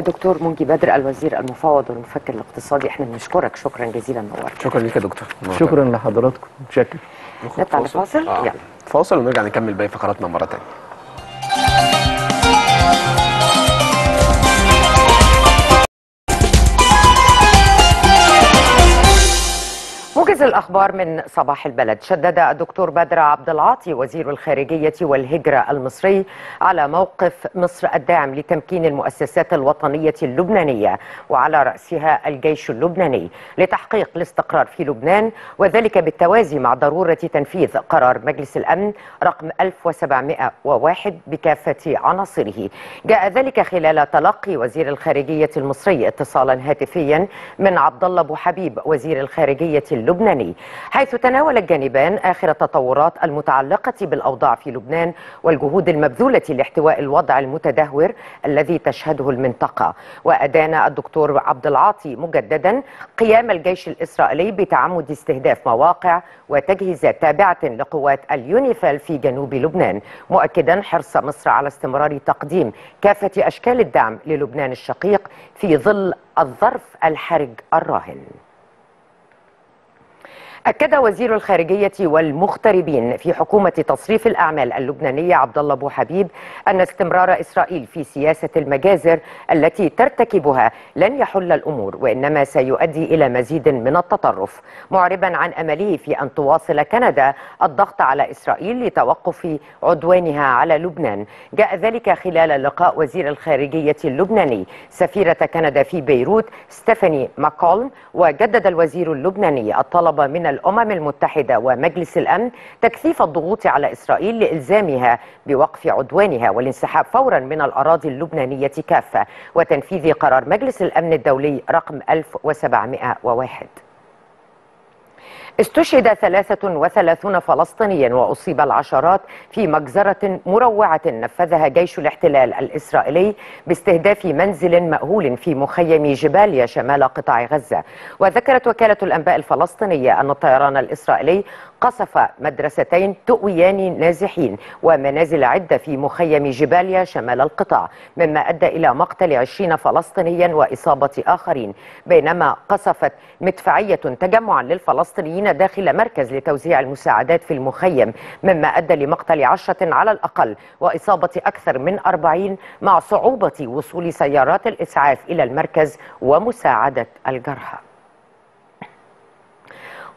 دكتور مونجي بدر الوزير المفوض والمفكر الاقتصادي، احنا بنشكرك، شكرا جزيلا نورتنا. شكرا لك يا دكتور. شكرا لحضراتكم. شكرا. نطلع لفاصل. آه. يلا فاصل ونرجع نكمل باقي فقراتنا مره ثانيه. موجز الاخبار من صباح البلد. شدد الدكتور بدر عبد العاطي وزير الخارجيه والهجره المصري على موقف مصر الداعم لتمكين المؤسسات الوطنيه اللبنانيه وعلى راسها الجيش اللبناني لتحقيق الاستقرار في لبنان، وذلك بالتوازي مع ضروره تنفيذ قرار مجلس الامن رقم ألف وسبعمائة وواحد بكافه عناصره. جاء ذلك خلال تلقي وزير الخارجيه المصري اتصالا هاتفيا من عبد الله بوحبيب وزير الخارجيه اللبناني، حيث تناول الجانبان آخر التطورات المتعلقة بالأوضاع في لبنان والجهود المبذولة لاحتواء الوضع المتدهور الذي تشهده المنطقة. وأدان الدكتور عبد العاطي مجددا قيام الجيش الإسرائيلي بتعمد استهداف مواقع وتجهيزات تابعة لقوات اليونيفيل في جنوب لبنان، مؤكدا حرص مصر على استمرار تقديم كافة أشكال الدعم للبنان الشقيق في ظل الظرف الحرج الراهن. أكد وزير الخارجية والمغتربين في حكومة تصريف الأعمال اللبنانية عبد الله بوحبيب أن استمرار إسرائيل في سياسة المجازر التي ترتكبها لن يحل الأمور، وإنما سيؤدي إلى مزيد من التطرف، معربا عن أمله في أن تواصل كندا الضغط على إسرائيل لتوقف عدوانها على لبنان. جاء ذلك خلال لقاء وزير الخارجية اللبناني سفيرة كندا في بيروت ستيفاني ماكولم، وجدد الوزير اللبناني الطلب من الأمم المتحدة ومجلس الأمن تكثيف الضغوط على إسرائيل لإلزامها بوقف عدوانها والانسحاب فورا من الأراضي اللبنانية كافة وتنفيذ قرار مجلس الأمن الدولي رقم ألف وسبعمائة وواحد. استشهد ثلاثة وثلاثين فلسطينيا وأصيب العشرات في مجزرة مروعة نفذها جيش الاحتلال الإسرائيلي باستهداف منزل مأهول في مخيم جباليا شمال قطاع غزة. وذكرت وكالة الأنباء الفلسطينية أن الطيران الإسرائيلي قصف مدرستين تؤويان نازحين ومنازل عدة في مخيم جباليا شمال القطاع، مما أدى إلى مقتل عشرين فلسطينيا وإصابة آخرين، بينما قصفت مدفعية تجمعا للفلسطينيين داخل مركز لتوزيع المساعدات في المخيم، مما أدى لمقتل عشرة على الأقل وإصابة أكثر من أربعين، مع صعوبة وصول سيارات الإسعاف إلى المركز ومساعدة الجرحى.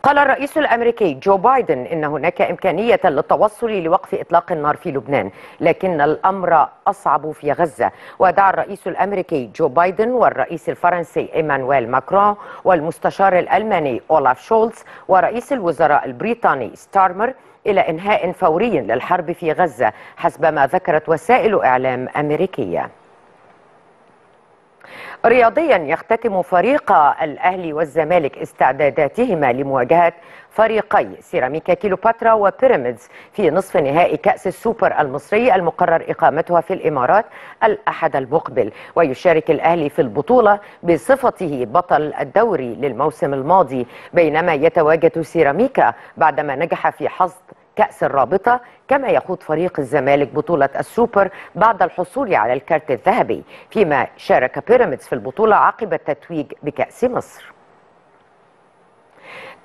قال الرئيس الأمريكي جو بايدن إن هناك إمكانية للتوصل لوقف إطلاق النار في لبنان، لكن الأمر أصعب في غزة. ودعا الرئيس الأمريكي جو بايدن والرئيس الفرنسي ايمانويل ماكرون والمستشار الألماني أولاف شولتز ورئيس الوزراء البريطاني ستارمر إلى إنهاء فوري للحرب في غزة حسب ما ذكرت وسائل إعلام أمريكية. رياضيا، يختتم فريق الأهلي والزمالك استعداداتهما لمواجهة فريقي سيراميكا كيلوباترا وبيراميدز في نصف نهائي كأس السوبر المصري المقرر إقامتها في الإمارات الأحد المقبل. ويشارك الأهلي في البطولة بصفته بطل الدوري للموسم الماضي، بينما يتواجد سيراميكا بعدما نجح في حصد كأس الرابطة، كما يخوض فريق الزمالك بطولة السوبر بعد الحصول على الكارت الذهبي، فيما شارك بيراميدز في البطولة عقب التتويج بكأس مصر.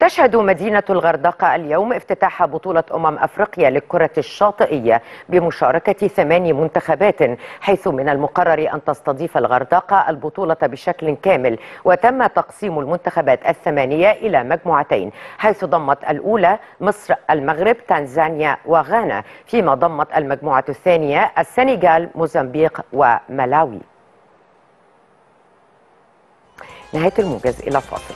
تشهد مدينة الغردقة اليوم افتتاح بطولة أمم أفريقيا للكرة الشاطئية بمشاركة ثماني منتخبات، حيث من المقرر أن تستضيف الغردقة البطولة بشكل كامل. وتم تقسيم المنتخبات الثمانية إلى مجموعتين، حيث ضمت الأولى مصر، المغرب، تنزانيا وغانا، فيما ضمت المجموعة الثانية السنغال، موزمبيق وملاوي. نهاية الموجز، إلى فاصل.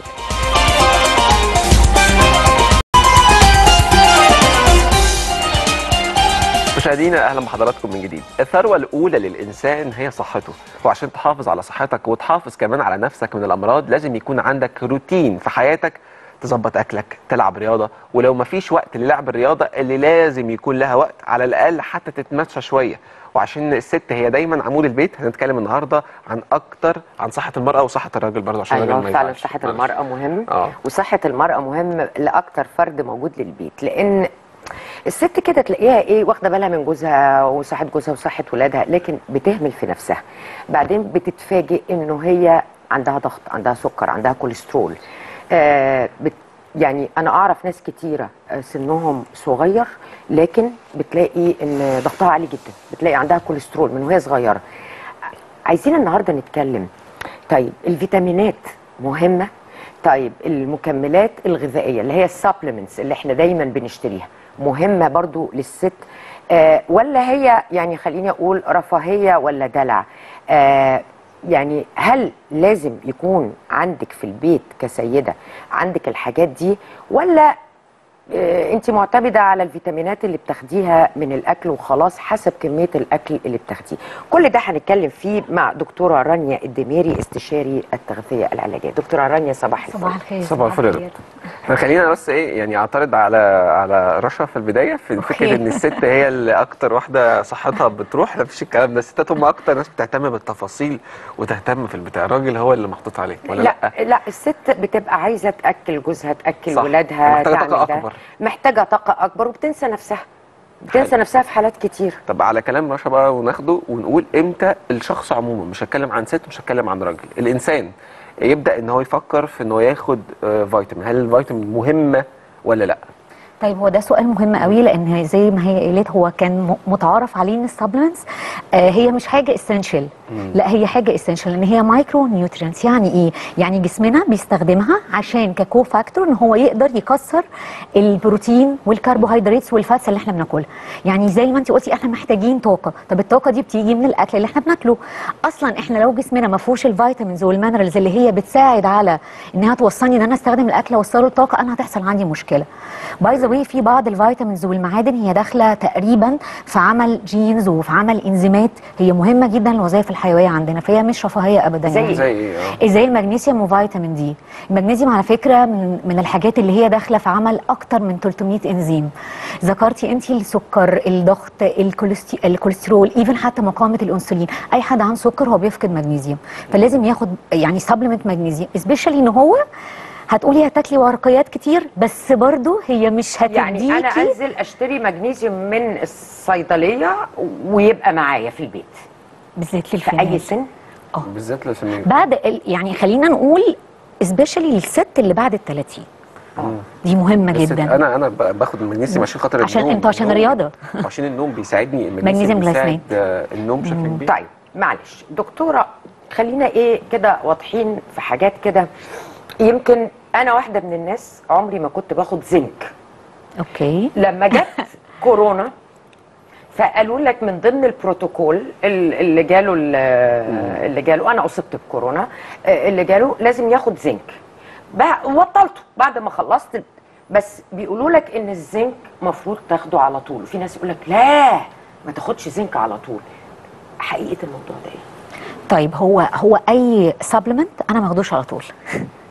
مشاهدينا، اهلا بحضراتكم من جديد. الثروه الاولى للانسان هي صحته، وعشان تحافظ على صحتك وتحافظ كمان على نفسك من الامراض لازم يكون عندك روتين في حياتك، تظبط اكلك، تلعب رياضه، ولو ما فيش وقت للعب الرياضه اللي لازم يكون لها وقت على الاقل حتى تتمشى شويه، وعشان الست هي دايما عمود البيت هنتكلم النهارده عن اكتر عن صحه المراه وصحه الراجل برضه، عشان الراجل ما ينفعش. فعلا صحه المراه مهم آه. وصحه المراه مهم لاكتر فرد موجود للبيت، لان الست كده تلاقيها ايه واخده بالها من جوزها وصحه جوزها وصحه ولادها، لكن بتهمل في نفسها. بعدين بتتفاجئ انه هي عندها ضغط، عندها سكر، عندها كوليسترول. آه بت يعني انا اعرف ناس كتيره سنهم صغير، لكن بتلاقي ان ضغطها عالي جدا، بتلاقي عندها كوليسترول من وهي صغيره. عايزين النهارده نتكلم، طيب الفيتامينات مهمه، طيب المكملات الغذائيه اللي هي السبلمنتس اللي احنا دايما بنشتريها مهمة برضو للست، آه ولا هي يعني خليني أقول رفاهية ولا دلع؟ آه يعني هل لازم يكون عندك في البيت كسيدة عندك الحاجات دي، ولا آه أنت معتمدة على الفيتامينات اللي بتاخديها من الأكل وخلاص حسب كمية الأكل اللي بتاخديه؟ كل ده هنتكلم فيه مع دكتورة رانيا الدميري استشاري التغذية العلاجية. دكتورة رانيا، صباح الفل. صباح الخير. صباح الفل. خلينا بس ايه يعني اعترض على على رشا في البدايه في فكره ان الست هي اللي اكتر واحده صحتها بتروح، مفيش الكلام ده. الستات هم اكتر ناس بتهتم بالتفاصيل وتهتم في البتاع، الراجل هو اللي محطوط عليه ولا لا؟ لا لا، الست بتبقى عايزه تاكل جوزها، تاكل ولادها، محتاجه طاقه اكبر، محتاجه طاقه اكبر، وبتنسى نفسها، بتنسى نفسها في حالات كتير. طب على كلام رشا بقى وناخده ونقول امتى الشخص عموما، مش هتكلم عن ست مش هتكلم عن راجل، الانسان يبدأ ان هو يفكر في انه ياخد فيتامين، هل الفيتامين مهمة ولا لا؟ طيب هو ده سؤال مهم قوي، لان زي ما هي قالت هو كان متعارف عليه ان السبلمنتس آه هي مش حاجه اسينشال، لا هي حاجه اسينشال لان هي مايكرو نيوترينتس. يعني ايه؟ يعني جسمنا بيستخدمها عشان ككو فاكتور ان هو يقدر يكسر البروتين والكربوهيدرات والفاتس اللي احنا بناكلها. يعني زي ما انت قلتي احنا محتاجين طاقه، طب الطاقه دي بتيجي من الاكل اللي احنا بناكله. اصلا احنا لو جسمنا ما فيهوش الفيتامينز والمينرالز اللي هي بتساعد على انها توصلني ان انا استخدم الاكل اوصله الطاقه، انا هتحصل عندي مشكله. في بعض الفيتامينز والمعادن هي داخله تقريبا في عمل جينز وفي عمل انزيمات هي مهمه جدا للوظائف الحيويه عندنا، فهي مش رفاهيه ابدا. زي يعني زي زي المغنيسيوم وفيتامين دي. المغنيسيوم على فكره من, من الحاجات اللي هي داخله في عمل اكتر من ثلاثمية انزيم. ذكرتي انت السكر، الضغط، الكوليسترول، ايفن حتى مقاومه الانسولين، اي حد عنده سكر هو بيفقد مغنيسيوم، فلازم ياخد يعني سبلمنت مغنيسيوم، سبيشالي ان هو هتقولي هتاكلي ورقيات كتير، بس برضو هي مش هتديكي. يعني انا انزل اشتري مغنيسيوم من الصيدليه ويبقى معايا في البيت، بالذات للفنان. في اي سن؟ اه بالذات للفنان بعد، يعني خلينا نقول سبيشالي للست اللي بعد ال ثلاثين دي مهمه جدا. انا انا باخد المغنيسيوم عشان خاطر النوم، عشان انت عشان الرياضه، عشان النوم بيساعدني المغنيسيوم، بيساعد النوم بشكل كبير. طيب معلش دكتوره، خلينا ايه كده واضحين في حاجات كده. يمكن أنا واحدة من الناس عمري ما كنت باخد زنك. أوكي. لما جت كورونا فقالوا لك من ضمن البروتوكول اللي جاله اللي جاله أنا أصبت بكورونا، اللي جاله لازم ياخد زنك. وبطلته بعد ما خلصت بس بيقولوا لك ان الزنك مفروض تاخده على طول، وفي ناس يقول لك لا ما تاخدش زنك على طول. حقيقه الموضوع ده ايه؟ طيب هو هو اي سبلمنت انا ما اخدوش على طول.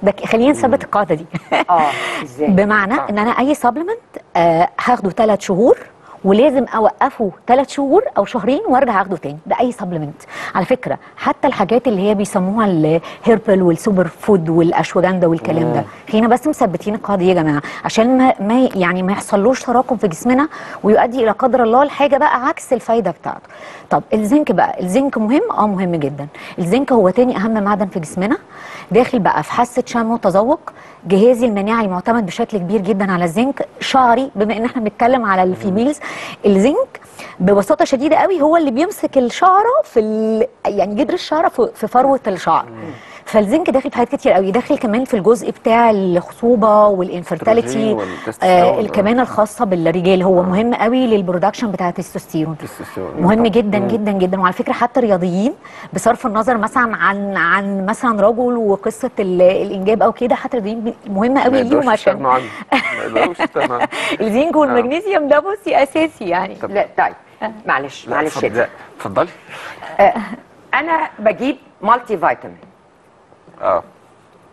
ده خلينا نثبت القاعده دي. اه ازاي؟ بمعنى ان انا اي سبلمنت آه هاخده ثلاث شهور ولازم اوقفه ثلاث شهور او شهرين وارجع اخده تاني، ده اي سبلمنت. على فكره حتى الحاجات اللي هي بيسموها الهيربل والسوبر فود والاشواجندا والكلام ده، خلينا بس مثبتين القاعده دي يا جماعه عشان ما, ما يعني ما يحصلوش تراكم في جسمنا ويؤدي الى قدر الله الحاجه بقى عكس الفايده بتاعته. طب الزنك بقى، الزنك مهم؟ اه مهم جدا. الزنك هو تاني اهم معدن في جسمنا، داخل بقى في حاسه شم وتذوق. جهازي المناعي معتمد بشكل كبير جدا على الزنك، شعري بما ان احنا بنتكلم على الفيميلز، الزنك ببساطه شديده قوي هو اللي بيمسك الشعره في ال... يعني جدر الشعره في فروه الشعر. فالزنك داخل في حاجات كتير قوي، داخل كمان في الجزء بتاع الخصوبه والانفرتاليتي آه الكمانه الخاصه بالرجال، هو مهم قوي للبرودكشن بتاع التستوستيرون، مهم جدا جدا جدا. وعلى فكره حتى الرياضيين بصرف النظر مثلا عن عن مثلا رجل وقصه الانجاب او كده، حتى الرياضيين مهم قوي ليهم عشان ما يقدروش يستغنوا عنه. الزنك والمغنيسيوم ده بصي اساسي يعني. لا طيب معلش معلش اتفضلي. انا بجيب مالتي فيتامين اه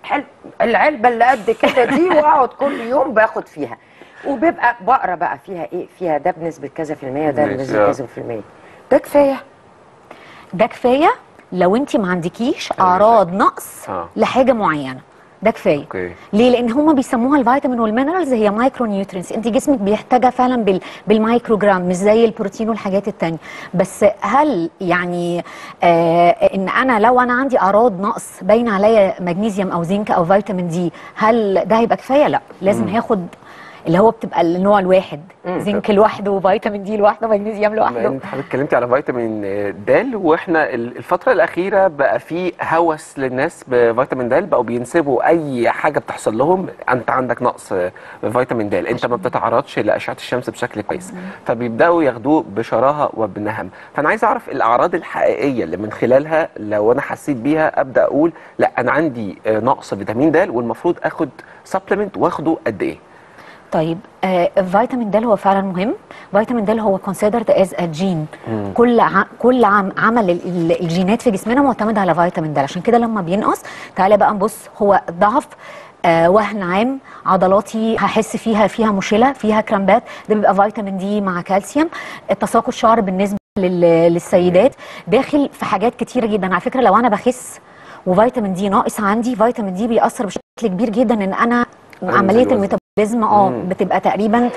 حلو، العلبه اللي قد كده دي واقعد كل يوم باخد فيها، وببقى بقرا بقى فيها ايه، فيها ده بنسبه كذا في الميه وده بنسبه كذا في الميه. ده كفايه؟ ده كفايه لو انت ما عندكيش اعراض نقص آه. لحاجه معينه، ده كفايه. أوكي. ليه؟ لان هم بيسموها الفيتامين والمينرالز هي مايكرو نيوترينز، انت جسمك بيحتاجها فعلا بال... بالمايكروجرام مش زي البروتين والحاجات التانية. بس هل يعني آه ان انا لو انا عندي اعراض نقص باين عليا مغنيسيوم او زنك او فيتامين دي، هل ده هيبقى كفايه؟ لا، لازم م. هاخد اللي هو بتبقى النوع الواحد، زنك لوحده وفيتامين دي لوحده ومغنيسيوم لوحده. انت حضرتك اتكلمتي على فيتامين د، واحنا الفتره الاخيره بقى في هوس للناس بفيتامين د، بقوا بينسبوا اي حاجه بتحصل لهم انت عندك نقص فيتامين د، انت ما بتتعرضش لاشعه الشمس بشكل كويس، فبيبداوا ياخدوه بشراهه وبنهم. فانا عايز اعرف الاعراض الحقيقيه اللي من خلالها لو انا حسيت بيها ابدا اقول لا انا عندي نقص فيتامين د والمفروض اخد سبلمنت، واخده قد ايه؟ طيب الفيتامين د هو فعلا مهم، فيتامين د هو كونسيدرد از ا جين، كل ع... كل عم... عمل ال... الجينات في جسمنا معتمد على فيتامين د، عشان كده لما بينقص تعالى بقى نبص، هو ضعف آه وهن عام، عضلاتي هحس فيها فيها مشكله، فيها كرامبات، ده بيبقى فيتامين دي مع كالسيوم. تساقط شعر بالنسبه لل... للسيدات، داخل في حاجات كتيره جدا. على فكره لو انا بخس وفيتامين دي ناقص عندي، فيتامين دي بيأثر بشكل كبير جدا ان انا عمليه الميتابوليزم اه بتبقى تقريبا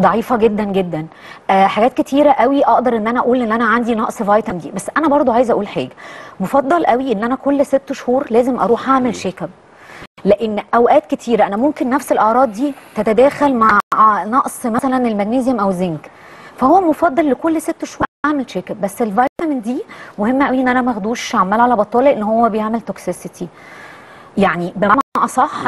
ضعيفه جدا جدا. آه حاجات كتيره قوي اقدر ان انا اقول ان انا عندي نقص فيتامين دي. بس انا برضو عايزه اقول حاجه، مفضل قوي ان انا كل ست شهور لازم اروح اعمل شيك اب، لان اوقات كتيره انا ممكن نفس الاعراض دي تتداخل مع نقص مثلا المغنيسيوم او زنك، فهو مفضل لكل ست شهور اعمل شيك اب. بس الفيتامين دي مهم قوي ان انا ما اخدوش عمال على بطاله، ان هو بيعمل توكسيسيتي يعني بمعنى اصح.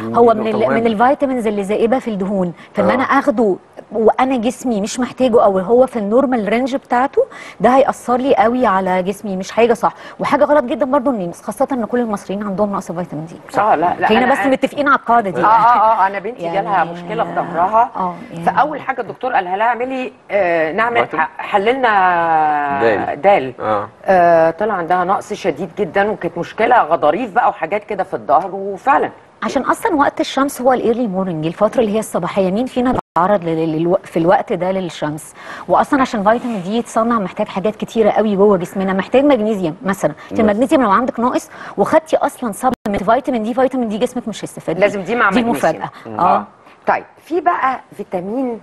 هو من ال من الفيتامينز اللي زائبه في الدهون، فان آه. انا اخده وانا جسمي مش محتاجه او هو في النورمال رينج بتاعته، ده هيأثر لي قوي على جسمي، مش حاجه صح. وحاجه غلط جدا برضو الناس، خاصه ان كل المصريين عندهم نقص فيتامين دي. اه لا لا خلينا بس أنا متفقين على القاعده دي. اه اه اه انا بنتي يعني جالها مشكله في ظهرها، آه يعني فاول حاجه الدكتور قالها لها اعملي آه نعمل حللنا دال، آه. آه طلع عندها نقص شديد جدا، وكانت مشكله غضاريف بقى وحاجات كده في الظهر. وفعلا عشان اصلا وقت الشمس هو الايرلي مورنينج، الفتره اللي هي الصباحيه، مين فينا بيتعرض للو... في الوقت ده للشمس؟ واصلا عشان فيتامين دي يتصنع محتاج حاجات كتيره قوي جوه جسمنا، محتاج مغنيسيوم مثلا، المغنيسيوم لو عندك ناقص وخدتي اصلا سبلمنت فيتامين دي، فيتامين دي جسمك مش هيستفاد، لازم دي مع مغنيسيوم. دي مفاجاه. اه طيب في بقى فيتامين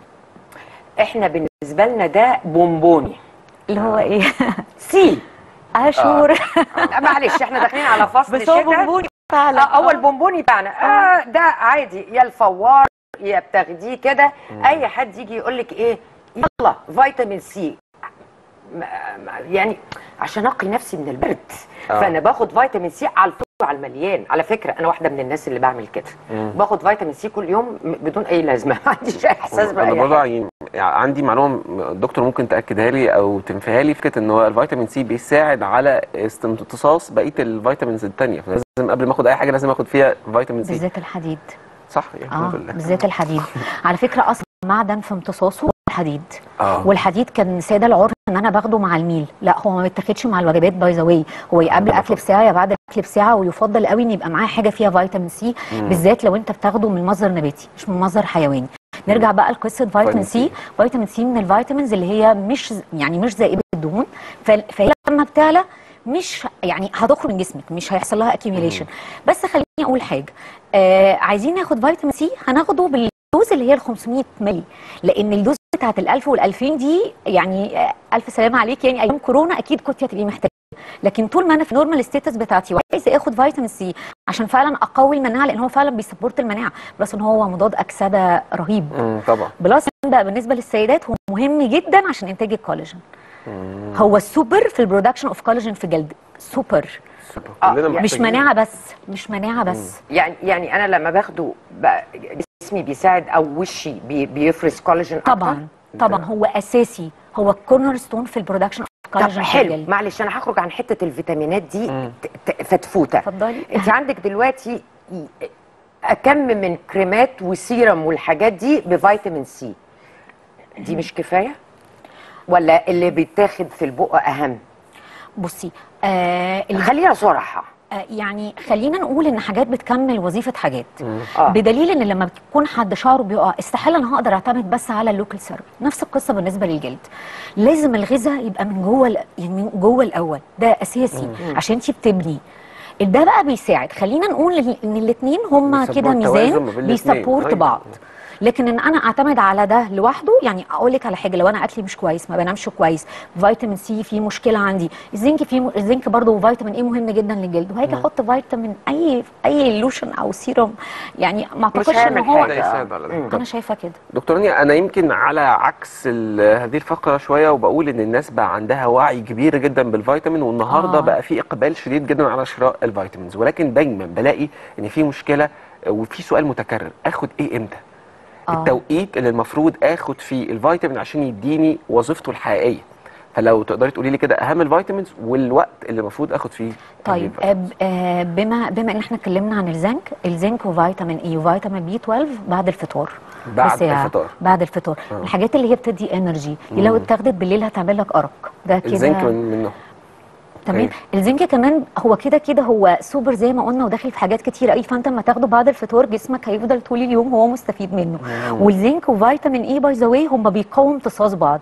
احنا بالنسبه لنا ده بونبوني اللي هو ايه؟ سي اشهر. معلش احنا داخلين على فصل الشتاء. اه اول بونبوني بتاعنا آه ده عادي، يا الفوار يا بتاخديه كده، اي حد يجي يقول لك ايه يلا فيتامين سي، يعني عشان انقي نفسي من البرد آه. فانا باخد فيتامين سي على الفوق وعلى المليان. على فكره انا واحده من الناس اللي بعمل كده، باخد فيتامين سي كل يوم بدون اي لازمه، ما عنديش احساس بقى. انا برضه عندي معلومه دكتور ممكن تاكدها لي او تنفيها لي، فكره ان هو الفيتامين سي بيساعد على امتصاص بقيه الفيتامينز الثانيه، فلازم قبل ما اخد اي حاجه لازم اخد فيها فيتامين سي، بالذات الحديد. صح يعني آه بالذات الحديد. على فكره اصلا معدن في امتصاصه الحديد آه. والحديد كان ساده العرف ان انا باخده مع الميل، لا هو ما بيتاخدش مع الوجبات باي ذا واي، هو قبل الاكل بساعه يا بعد الاكل بساعه، ويفضل قوي ان يبقى معاه حاجه فيها فيتامين سي بالذات لو انت بتاخده من مصدر نباتي مش من مصدر حيواني. نرجع بقى لقصه فيتامين سي، فيتامين سي من الفيتامينز اللي هي مش يعني مش زائبه الدهون، فهي لما بتعلى مش يعني هتخرج من جسمك، مش هيحصل لها اكيميليشن. بس خليني اقول حاجه، آه عايزين ناخد فيتامين سي هناخده بالدوز اللي هي ال خمسمية مللي، لان الدوز بتاعت ال ألف وال ألفين دي يعني آه الف سلامه عليك، يعني ايام كورونا اكيد كنت هتبقي محتاجه. لكن طول ما انا في نورمال ستاتس بتاعتي وعايزه اخد فيتامين سي عشان فعلا اقوي المناعه، لان هو فعلا بيسبورت المناعه، بلس ان هو مضاد اكسده رهيب. امم طبعا. بلس بقى بالنسبه للسيدات هو مهم جدا عشان انتاج الكولاجين. هو السوبر في البرودكشن اوف كولاجين في الجلد، سوبر آه مش مناعه بس، مش مناعه بس. يعني يعني انا لما باخده جسمي بيساعد او وشي بي بيفرز كولاجين اكتر. طبعا طبعا هو اساسي، هو الكورنر ستون في البرودكشن. طب حلو، معلش انا هخرج عن حته الفيتامينات دي فتفوته. اتفضلي. انت عندك دلوقتي كم من كريمات وسيرم والحاجات دي بفيتامين سي، دي مش كفايه ولا اللي بيتاخد في البق اهم؟ بصي آه خلينا صراحه، آه يعني خلينا نقول ان حاجات بتكمل وظيفه حاجات آه. بدليل ان لما بيكون حد شعره بيقع استحاله انا هقدر اعتمد بس على اللوكال سيرم. نفس القصه بالنسبه للجلد، لازم الغذاء يبقى من جوه، من جوه الاول، ده اساسي مم. عشان انت بتبني. ده بقى بيساعد، خلينا نقول ان الاثنين هما كده ميزان بيسبورت بعض. لكن ان انا اعتمد على ده لوحده، يعني اقول لك على حاجه، لو انا اكلي مش كويس، ما بنامش كويس، فيتامين سي فيه مشكله عندي، الزنك فيه م... الزنك برضه وفيتامين اي مهم جدا للجلد، وهاجي احط فيتامين اي اي لوشن او سيروم، يعني ما اعتقدش ان هو انا شايفه كده. دكتور رانيا، انا يمكن على عكس هذه الفقره شويه، وبقول ان الناس بقى عندها وعي كبير جدا بالفيتامين، والنهارده آه. بقى في اقبال شديد جدا على شراء الفيتامينز، ولكن دايما بلاقي ان في مشكله وفي سؤال متكرر، اخد ايه امتى؟ آه. التوقيت اللي المفروض اخد فيه الفيتامين عشان يديني وظيفته الحقيقيه، فلو تقدري تقولي لي كده اهم الفيتامينز والوقت اللي المفروض اخد فيه. طيب آه بما بما ان احنا اتكلمنا عن الزنك، الزنك وفيتامين اي وفيتامين بي اتناشر بعد الفطار، بعد الفطار بعد الفطار آه. الحاجات اللي هي بتدي انرجي، لو اتاخدت بالليل هتعمل لك ارق، ده كده الزنك منه. تمام. الزنك كمان هو كده كده هو سوبر زي ما قلنا، وداخل في حاجات كتير قوي، فانت لما تاخده بعد الفطور جسمك هيفضل طول اليوم هو مستفيد منه. والزنك وفيتامين اي باي ذا واي هم بيقاوموا امتصاص بعض،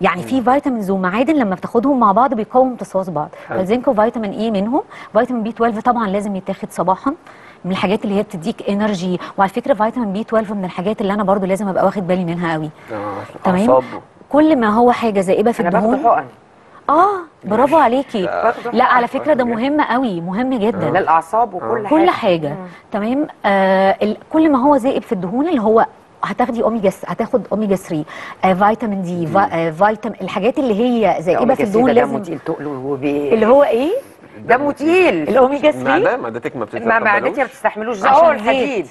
يعني في فيتامينز ومعادن لما بتاخدهم مع بعض بيقاوموا امتصاص بعض. فالزنك وفيتامين اي منهم، فيتامين بي اتناشر طبعا لازم يتاخد صباحا، من الحاجات اللي هي بتديك انرجي. وعلى فكره فيتامين بي اتناشر من الحاجات اللي انا برضو لازم ابقى واخد بالي منها قوي. تمام. كل ما هو حاجه زائبه في الدهون. اه برافو عليكي. لا على فكره ده مهم قوي، مهم جدا للاعصاب وكل كل حاجه. مم. تمام. آه كل ما هو زائب في الدهون اللي هو هتاخدي اوميجا، هتاخد اوميجا ثلاثة، آه فيتامين دي، آه فيتامين، الحاجات اللي هي زائبه في الدهون لازم اللي هو ايه دمه تقيل، الاوميجا ثلاثة ما معدتك ما بتستحملوش، ما معدتك ما بتستحملوش هو الحديد،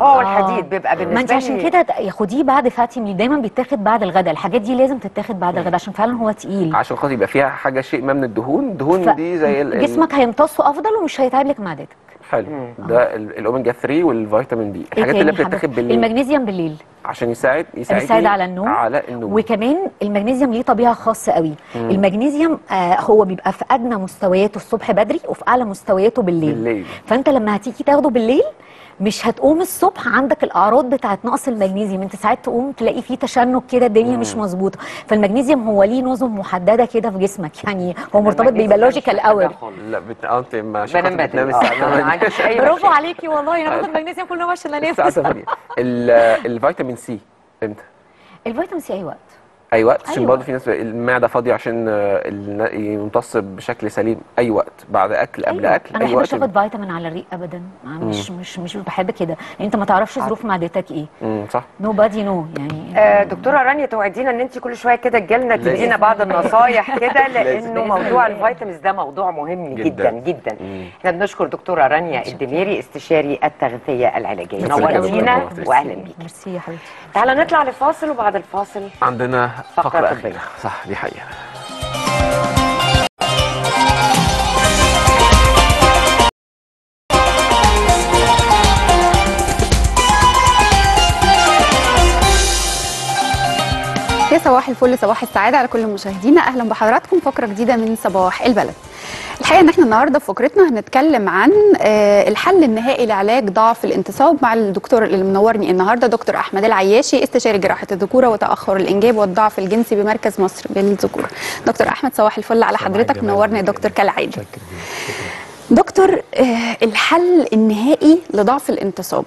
هو الحديد بيبقى بالنسبه لي. ما انت عشان كده ياخديه بعد فاتي ميل، دايما بيتاخد بعد الغداء، الحاجات دي لازم تتاخد بعد الغداء عشان فعلا هو تقيل، عشان خاطر يبقى فيها حاجه شيء ما من الدهون، الدهون ف... دي زي ال... جسمك هيمتصه افضل ومش هيتعب لك معدتك. حلو. مم. ده الاوميجا ثلاثة والفيتامين بي، الحاجات اللي بتتاخد بالليل، المغنيسيوم بالليل عشان يساعد يساعد, يساعد على النوم، على النوم. وكمان المغنيسيوم ليه طبيعه خاصه قوي. مم. المغنيسيوم آه هو بيبقى في ادنى مستوياته الصبح بدري وفي اعلى مستوياته بالليل. بالليل. فانت لما هتيجي تاخده بالليل مش هتقوم الصبح عندك الاعراض بتاعت نقص المغنيسيوم، انت ساعات تقوم تلاقي فيه تشنج كده، الدنيا مم. مش مظبوطه. فالمغنيسيوم هو ليه نظم محدده كده في جسمك، يعني هو مرتبط بالبيولوجيكال اور. لا بتقطع مش بتنام الساعه تمانية. برافو عليكي والله، انا باخد المغنيسيوم كل يوم عشان انام الساعه تمانية. الفيتامين سي امتى؟ الفيتامين سي اي وقت، اي وقت، عشان أيوة. برضه في ناس المعده فاضيه عشان يمتص بشكل سليم، اي وقت بعد اكل، قبل أيوة. اكل، اي أنا وقت. انا مش باخد فيتامين على الريق ابدا، مش مم. مش مش بحب كده، انت ما تعرفش ظروف معدتك ايه. امم صح. نو بادي نو يعني. آه دكتوره رانيا، توعدينا ان انت كل شويه كده تجيلنا تدينا بعض النصايح كده، لانه موضوع الفيتامينز ده موضوع مهم جدا جدا, جدا. احنا بنشكر دكتوره رانيا الدميري استشاري التغذيه العلاجيه، نورتينا واهلا بيكي. ميرسي يا حبيبتي. تعالى نطلع لفاصل، وبعد الفاصل عندنا فقرة أخيرة. صح دي حقيقة. صباح الفل، صباح السعاده على كل مشاهدينا. اهلا بحضراتكم فقره جديده من صباح البلد. الحقيقه ان احنا النهارده في فقرتنا هنتكلم عن الحل النهائي لعلاج ضعف الانتصاب مع الدكتور اللي منورني النهارده دكتور احمد العياشي، استشاري جراحه الذكوره وتاخر الانجاب والضعف الجنسي بمركز مصر للذكوره. دكتور احمد صباح الفل على حضرتك، منورني يا دكتور كالعاده. دكتور، الحل النهائي لضعف الانتصاب،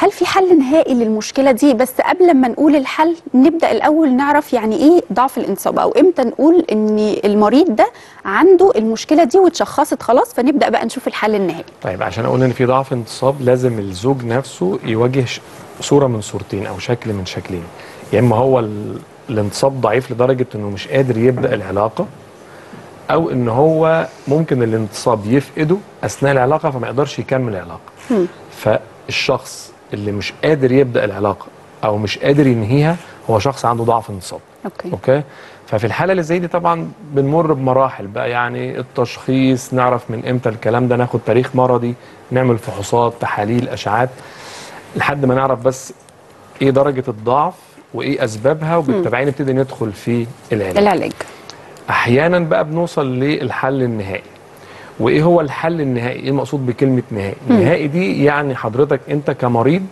هل في حل نهائي للمشكله دي؟ بس قبل ما نقول الحل نبدا الاول نعرف يعني ايه ضعف الانتصاب، او امتى نقول ان المريض ده عنده المشكله دي واتشخصت خلاص، فنبدا بقى نشوف الحل النهائي. طيب، عشان اقول ان في ضعف انتصاب لازم الزوج نفسه يواجه صوره من صورتين او شكل من شكلين، يا اما هو الانتصاب ضعيف لدرجه انه مش قادر يبدا العلاقه، او ان هو ممكن الانتصاب يفقده اثناء العلاقه فما يقدرش يكمل العلاقه. فالشخص اللي مش قادر يبدأ العلاقة أو مش قادر ينهيها هو شخص عنده ضعف انتصاب. أوكي. أوكي؟ ففي الحالة اللي زي دي طبعا بنمر بمراحل بقى، يعني التشخيص، نعرف من إمتى الكلام ده، ناخد تاريخ مرضي، نعمل فحوصات، تحاليل، أشعات، لحد ما نعرف بس إيه درجة الضعف وإيه أسبابها، وبالتبعين نبتدي ندخل في العلاج. العلاج. أحيانا بقى بنوصل للحل النهائي. وايه هو الحل النهائي؟ ايه المقصود بكلمه نهائي؟ النهائي دي يعني حضرتك انت كمريض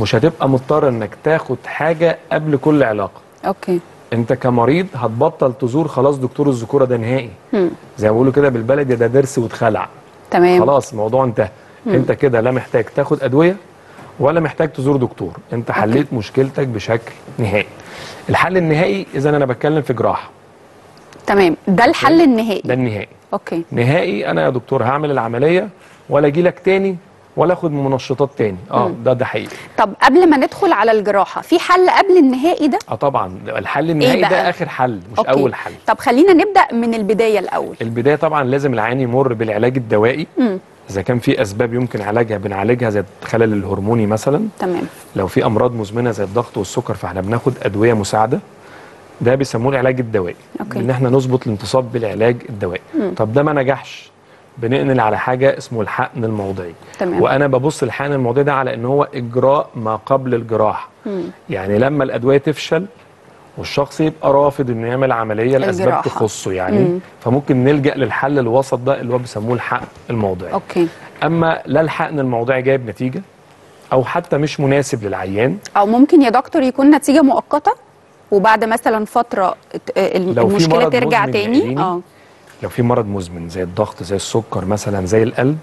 مش هتبقى مضطر انك تاخد حاجه قبل كل علاقه. اوكي. انت كمريض هتبطل تزور خلاص دكتور الذكوره، ده نهائي. مم. زي ما بيقولوا كده بالبلدي ده درس واتخلع. تمام. خلاص الموضوع انتهى. انت كده لا محتاج تاخد ادويه ولا محتاج تزور دكتور، انت حليت أوكي. مشكلتك بشكل نهائي. الحل النهائي اذا انا بتكلم في جراحه. تمام، ده الحل النهائي. ده النهائي. اوكي. نهائي انا يا دكتور هعمل العمليه ولا اجي لك تاني ولا اخد منشطات تاني. اه ده ده حقيقي. طب قبل ما ندخل على الجراحه، في حل قبل النهائي ده؟ اه طبعا، الحل النهائي إيه ده؟ اخر حل مش أوكي. اول حل. طب خلينا نبدا من البدايه الاول. البدايه طبعا لازم العيان يمر بالعلاج الدوائي. امم اذا كان في اسباب يمكن علاجها بنعالجها، زي الخلل الهرموني مثلا. تمام. لو في امراض مزمنه زي الضغط والسكر فاحنا بناخد ادويه مساعده، ده بيسموه العلاج الدوائي، ان احنا نظبط الانتصاب بالعلاج الدوائي. مم. طب ده ما نجحش بنقنل على حاجه اسمه الحقن الموضعي. تمام. وانا ببص الحقن الموضعي ده على ان هو اجراء ما قبل الجراحه. مم. يعني لما الادويه تفشل والشخص يبقى رافض انه يعمل عمليه لاسباب تخصه يعني. مم. فممكن نلجا للحل الوسط ده اللي هو بيسموه الحقن الموضعي. اوكي. اما لا الحقن الموضعي جايب نتيجه او حتى مش مناسب للعيان، او ممكن يا دكتور يكون نتيجه مؤقته وبعد مثلا فتره المشكله ترجع تاني. اه لو في مرض مزمن زي الضغط، زي السكر مثلا، زي القلب،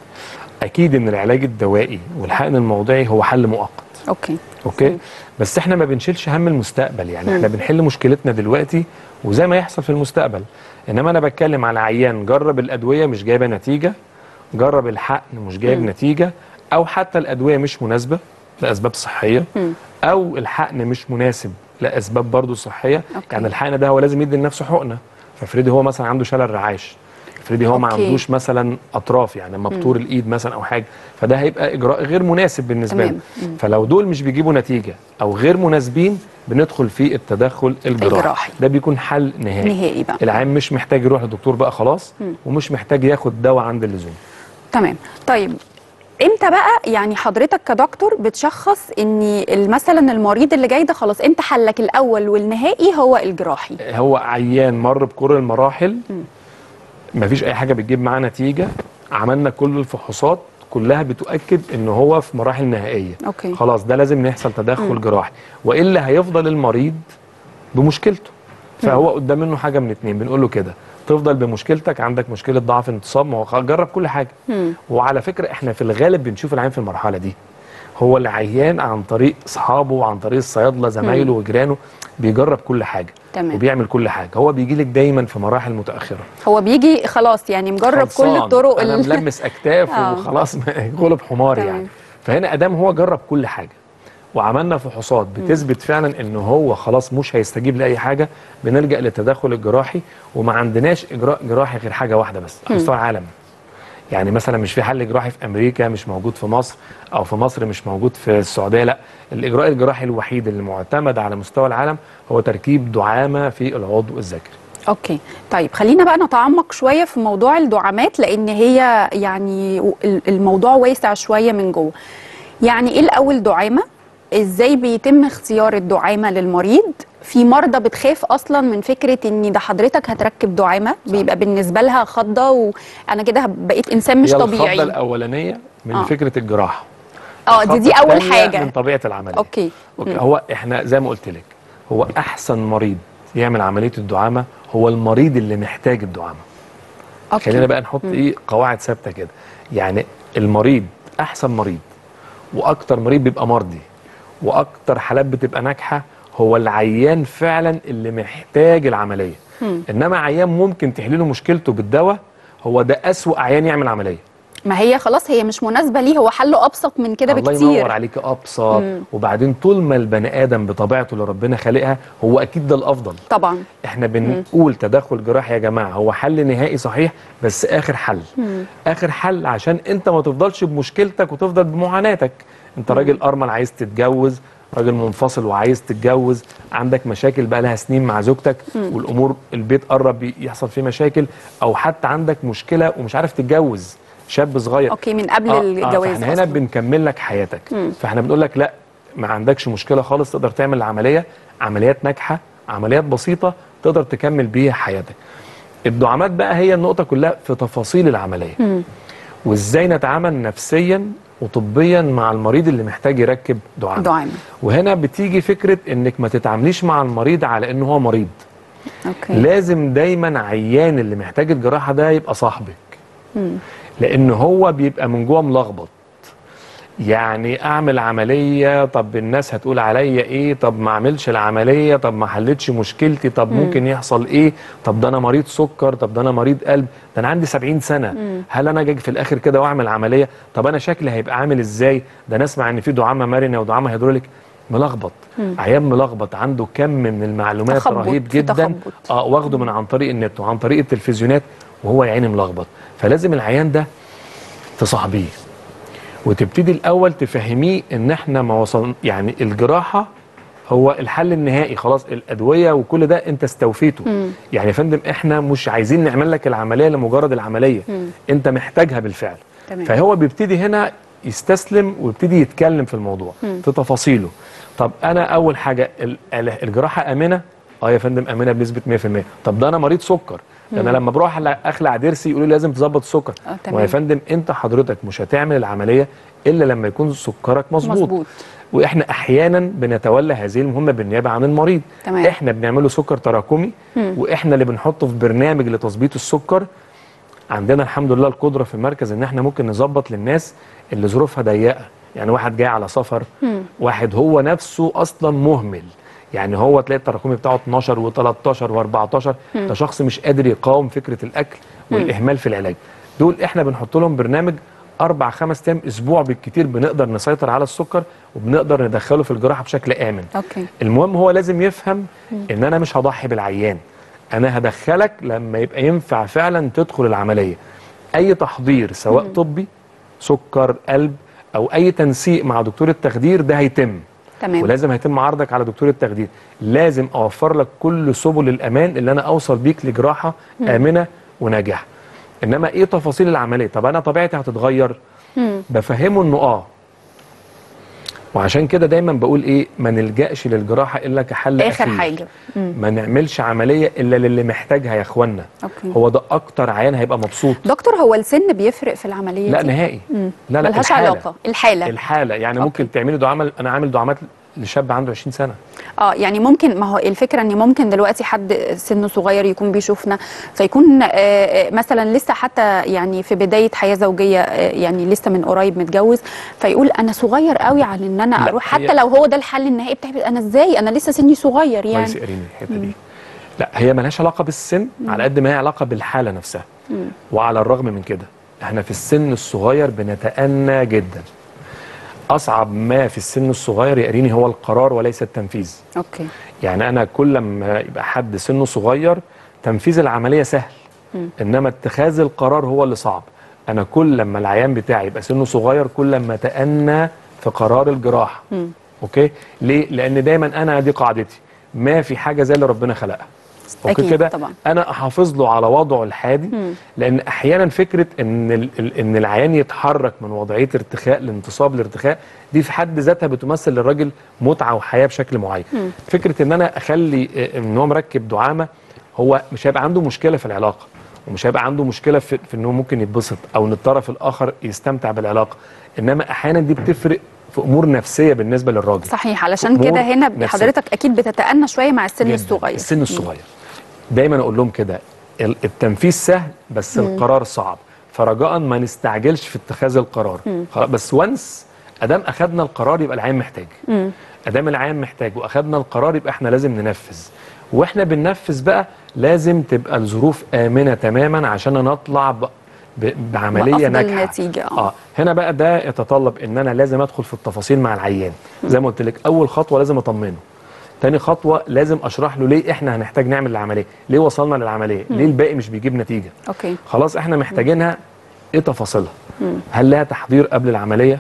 اكيد ان العلاج الدوائي والحقن الموضعي هو حل مؤقت. اوكي. اوكي. م. بس احنا ما بنشيلش هم المستقبل، يعني م. احنا بنحل مشكلتنا دلوقتي وزي ما يحصل في المستقبل. انما انا بتكلم على عيان جرب الادويه مش جايبه نتيجه، جرب الحقن مش جايب م. نتيجه، او حتى الادويه مش مناسبه لاسباب صحيه، م. او الحقن مش مناسب لأسباب برضه صحية. أوكي. يعني الحقن ده هو لازم يدي لنفسه حقنة، فافرضي هو مثلا عنده شلل رعاش، افرضي هو ما عندوش مثلا أطراف يعني مبتور الإيد مثلا أو حاجة، فده هيبقى إجراء غير مناسب بالنسبة له. فلو دول مش بيجيبوا نتيجة أو غير مناسبين بندخل في التدخل الجراحي، ده بيكون حل نهائي. نهائي بقى. العيان مش محتاج يروح لدكتور بقى خلاص، مم. ومش محتاج ياخد دواء عند اللزوم. تمام. طيب امتى بقى يعني حضرتك كدكتور بتشخص ان مثلا المريض اللي جاي ده خلاص انت حلك الاول والنهائي هو الجراحي؟ هو عيان مر بكل المراحل، مفيش اي حاجه بتجيب معاه نتيجه، عملنا كل الفحوصات كلها بتؤكد ان هو في مراحل نهائيه. أوكي. خلاص ده لازم يحصل تدخل مم. جراحي، والا هيفضل المريض بمشكلته. فهو قدام منه حاجه من اتنين، بنقول له كده تفضل بمشكلتك، عندك مشكله ضعف انتصاب، ما هو جرب كل حاجه. مم. وعلى فكره احنا في الغالب بنشوف العيان في المرحله دي، هو العيان عن طريق اصحابه وعن طريق الصيادله زمايله وجيرانه بيجرب كل حاجه. تمام. وبيعمل كل حاجه، هو بيجي لك دايما في مراحل متاخره، هو بيجي خلاص يعني مجرب كل الطرق، انا ملمس اكتاف وخلاص غلب حمار. تمام. يعني فهنا ادام هو جرب كل حاجه وعملنا فحوصات بتثبت فعلا ان هو خلاص مش هيستجيب لاي حاجه، بنلجا للتدخل الجراحي. وما عندناش اجراء جراحي غير حاجه واحده بس على مستوى العالم، يعني مثلا مش في حل جراحي في امريكا مش موجود في مصر، او في مصر مش موجود في السعوديه، لا، الاجراء الجراحي الوحيد اللي معتمد على مستوى العالم هو تركيب دعامه في العضو الذكري. اوكي. طيب خلينا بقى نتعمق شويه في موضوع الدعامات، لان هي يعني الموضوع واسع شويه من جوه. يعني ايه الاول دعامه؟ ازاي بيتم اختيار الدعامه للمريض؟ في مرضى بتخاف اصلا من فكره ان ده حضرتك هتركب دعامه، بيبقى بالنسبه لها خضه وانا كده بقيت انسان مش طبيعي. الخضه الاولانيه من آه. فكره الجراحه، اه دي دي اول حاجه من طبيعه العمليه. اوكي, أوكي. هو احنا زي ما قلت لك، هو احسن مريض يعمل عمليه الدعامه هو المريض اللي محتاج الدعامه. أوكي. خلينا بقى نحط م. ايه قواعد ثابته كده، يعني المريض احسن مريض واكتر مريض بيبقى مرضي واكتر حالات بتبقى ناجحه هو العيان فعلا اللي محتاج العمليه. م. انما عيان ممكن تحليله مشكلته بالدواء هو ده اسوأ عيان يعمل عمليه. ما هي خلاص هي مش مناسبه ليه، هو حله ابسط من كده بكتير. الله ينور عليك، ابسط. مم. وبعدين طول ما البني ادم بطبيعته اللي ربنا خالقها هو اكيد ده الافضل. طبعا احنا بنقول مم. تدخل جراحي يا جماعه هو حل نهائي صحيح، بس اخر حل. مم. اخر حل عشان انت ما تفضلش بمشكلتك وتفضل بمعاناتك. انت مم. راجل ارمل عايز تتجوز، راجل منفصل وعايز تتجوز، عندك مشاكل بقى لها سنين مع زوجتك مم. والامور البيت قرب يحصل فيه مشاكل، او حتى عندك مشكله ومش عارف تتجوز، شاب صغير اوكي من قبل آه الجواز. آه احنا هنا بنكمل لك حياتك. مم. فاحنا بنقول لك لا، ما عندكش مشكله خالص، تقدر تعمل العمليه، عمليات ناجحه، عمليات بسيطه تقدر تكمل بيها حياتك. الدعامات بقى هي النقطه كلها في تفاصيل العمليه. مم. وازاي نتعامل نفسيا وطبيا مع المريض اللي محتاج يركب دعامه. وهنا بتيجي فكره انك ما تتعامليش مع المريض على انه هو مريض. اوكي. لازم دايما عيان اللي محتاج الجراحه ده يبقى صاحبك. مم. لأن هو بيبقى من جوه ملخبط، يعني أعمل عملية طب الناس هتقول عليا إيه، طب ما أعملش العملية، طب ما حلتش مشكلتي، طب مم. ممكن يحصل إيه، طب ده أنا مريض سكر، طب ده أنا مريض قلب، ده أنا عندي سبعين سنة، مم. هل أنا أجي في الآخر كده وأعمل عملية، طب أنا شكلي هيبقى عامل إزاي، ده أنا أسمع إن في دعامة مرنة ودعامة هيدروليك. ملخبط، عيان ملخبط، عنده كم من المعلومات رهيب جدا اه واخده من عن طريق النت وعن طريق التلفزيونات وهو يا عيني ملخبط. فلازم العيان ده تصاحبيه وتبتدي الاول تفهميه ان احنا ما وصلنا، يعني الجراحه هو الحل النهائي خلاص، الادويه وكل ده انت استوفيته. مم. يعني يا فندم احنا مش عايزين نعمل لك العمليه لمجرد العمليه، مم. انت محتاجها بالفعل. تمام. فهو بيبتدي هنا يستسلم ويبتدي يتكلم في الموضوع مم. في تفاصيله. طب انا اول حاجه الجراحه امنه؟ اه يا فندم امنه بنسبه مية في المية. طب ده انا مريض سكر، انا لما بروح اخلع ضرسي يقولوا لي لازم تظبط السكر. ويا فندم انت حضرتك مش هتعمل العمليه الا لما يكون سكرك مظبوط، واحنا احيانا بنتولى هذه المهمه بالنيابه عن المريض. تمام. احنا بنعمله سكر تراكمي مم. واحنا اللي بنحطه في برنامج لتظبيط السكر. عندنا الحمد لله القدره في المركز ان احنا ممكن نظبط للناس اللي ظروفها ضيقه، يعني واحد جاي على سفر، مم. واحد هو نفسه اصلا مهمل، يعني هو تلاقي التراكمي بتاعه اتناشر وتلتاشر واربعتاشر، ده شخص مش قادر يقاوم فكره الاكل والاهمال في العلاج. دول احنا بنحط لهم برنامج اربع خمس ايام اسبوع بالكتير، بنقدر نسيطر على السكر وبنقدر ندخله في الجراحه بشكل امن. أوكي. المهم هو لازم يفهم ان انا مش هضحي بالعيان، انا هدخلك لما يبقى ينفع فعلا تدخل العمليه. اي تحضير سواء مم. طبي، سكر، قلب، او اي تنسيق مع دكتور التخدير ده هيتم. تمام. ولازم هيتم عرضك على دكتور التخدير. لازم اوفر لك كل سبل الامان اللي انا اوصل بيك لجراحه مم. امنه وناجحه. انما ايه تفاصيل العمليه؟ طب انا طبيعتي هتتغير؟ مم. بفهمه انه اه وعشان كده دايما بقول ايه، ما نلجاش للجراحه الا كحل اخر أخير. حاجه مم. ما نعملش عمليه الا للي محتاجها يا اخوانا. هو ده اكتر عيان هيبقى مبسوط. دكتور هو السن بيفرق في العمليه لا دي؟ نهائي. مم. لا لا ملهاش علاقه. الحاله الحاله يعني أوكي. ممكن تعملي دعامه، انا عامل دعامات لشاب عنده عشرين سنه. اه يعني ممكن، ما هو الفكره ان ممكن دلوقتي حد سنه صغير يكون بيشوفنا فيكون آه مثلا لسه حتى يعني في بدايه حياه زوجيه، آه يعني لسه من قريب متجوز، فيقول انا صغير قوي عن ان انا اروح حتى لو هو ده الحل النهائي بتاعي، انا ازاي انا لسه سني صغير يعني. كويس قريني الحته دي. لا هي مالهاش علاقه بالسن مم. على قد ما هي علاقه بالحاله نفسها. مم. وعلى الرغم من كده احنا في السن الصغير بنتأنى جدا. أصعب ما في السن الصغير يا قريني هو القرار وليس التنفيذ. أوكي. يعني أنا كل ما يبقى حد سنه صغير تنفيذ العملية سهل، م. إنما اتخاذ القرار هو اللي صعب. أنا كل لما العيان بتاعي يبقى سنه صغير كل ما تأنى في قرار الجراحة. م. أوكي؟ ليه؟ لأن دايماً أنا دي قاعدتي، ما في حاجة زي اللي ربنا خلقها. اوكي كده انا احافظ له على وضعه الحادي مم. لان احيانا فكره ان ان العيان يتحرك من وضعيه ارتخاء لانتصاب لارتخاء دي في حد ذاتها بتمثل للراجل متعه وحياه بشكل معين. مم. فكره ان انا اخلي ان هو مركب دعامه هو مش هيبقى عنده مشكله في العلاقه ومش هيبقى عنده مشكله في, في انه ممكن يتبسط او ان الطرف الاخر يستمتع بالعلاقه، انما احيانا دي بتفرق في امور نفسيه بالنسبه للراجل. صحيح، علشان كده هنا نفسية. حضرتك اكيد بتتأنى شويه مع السن جدا. الصغير السن الصغير مم. دايما اقول لهم كده التنفيذ سهل بس مم. القرار صعب، فرجاء ما نستعجلش في اتخاذ القرار. خلاص بس وانس ادام اخذنا القرار يبقى العين محتاج، مم. ادام العين محتاج واخذنا القرار يبقى احنا لازم ننفذ، واحنا بننفذ بقى لازم تبقى الظروف امنه تماما عشان نطلع بقى بعمليه ناجحه نتيجة. اه هنا بقى ده يتطلب ان انا لازم ادخل في التفاصيل مع العيان زي ما قلت لك. اول خطوه لازم اطمنه، تاني خطوه لازم اشرح له ليه احنا هنحتاج نعمل العمليه، ليه وصلنا للعمليه، ليه الباقي مش بيجيب نتيجه. أوكي. خلاص احنا محتاجينها، ايه تفاصيلها؟ هل لها تحضير قبل العمليه؟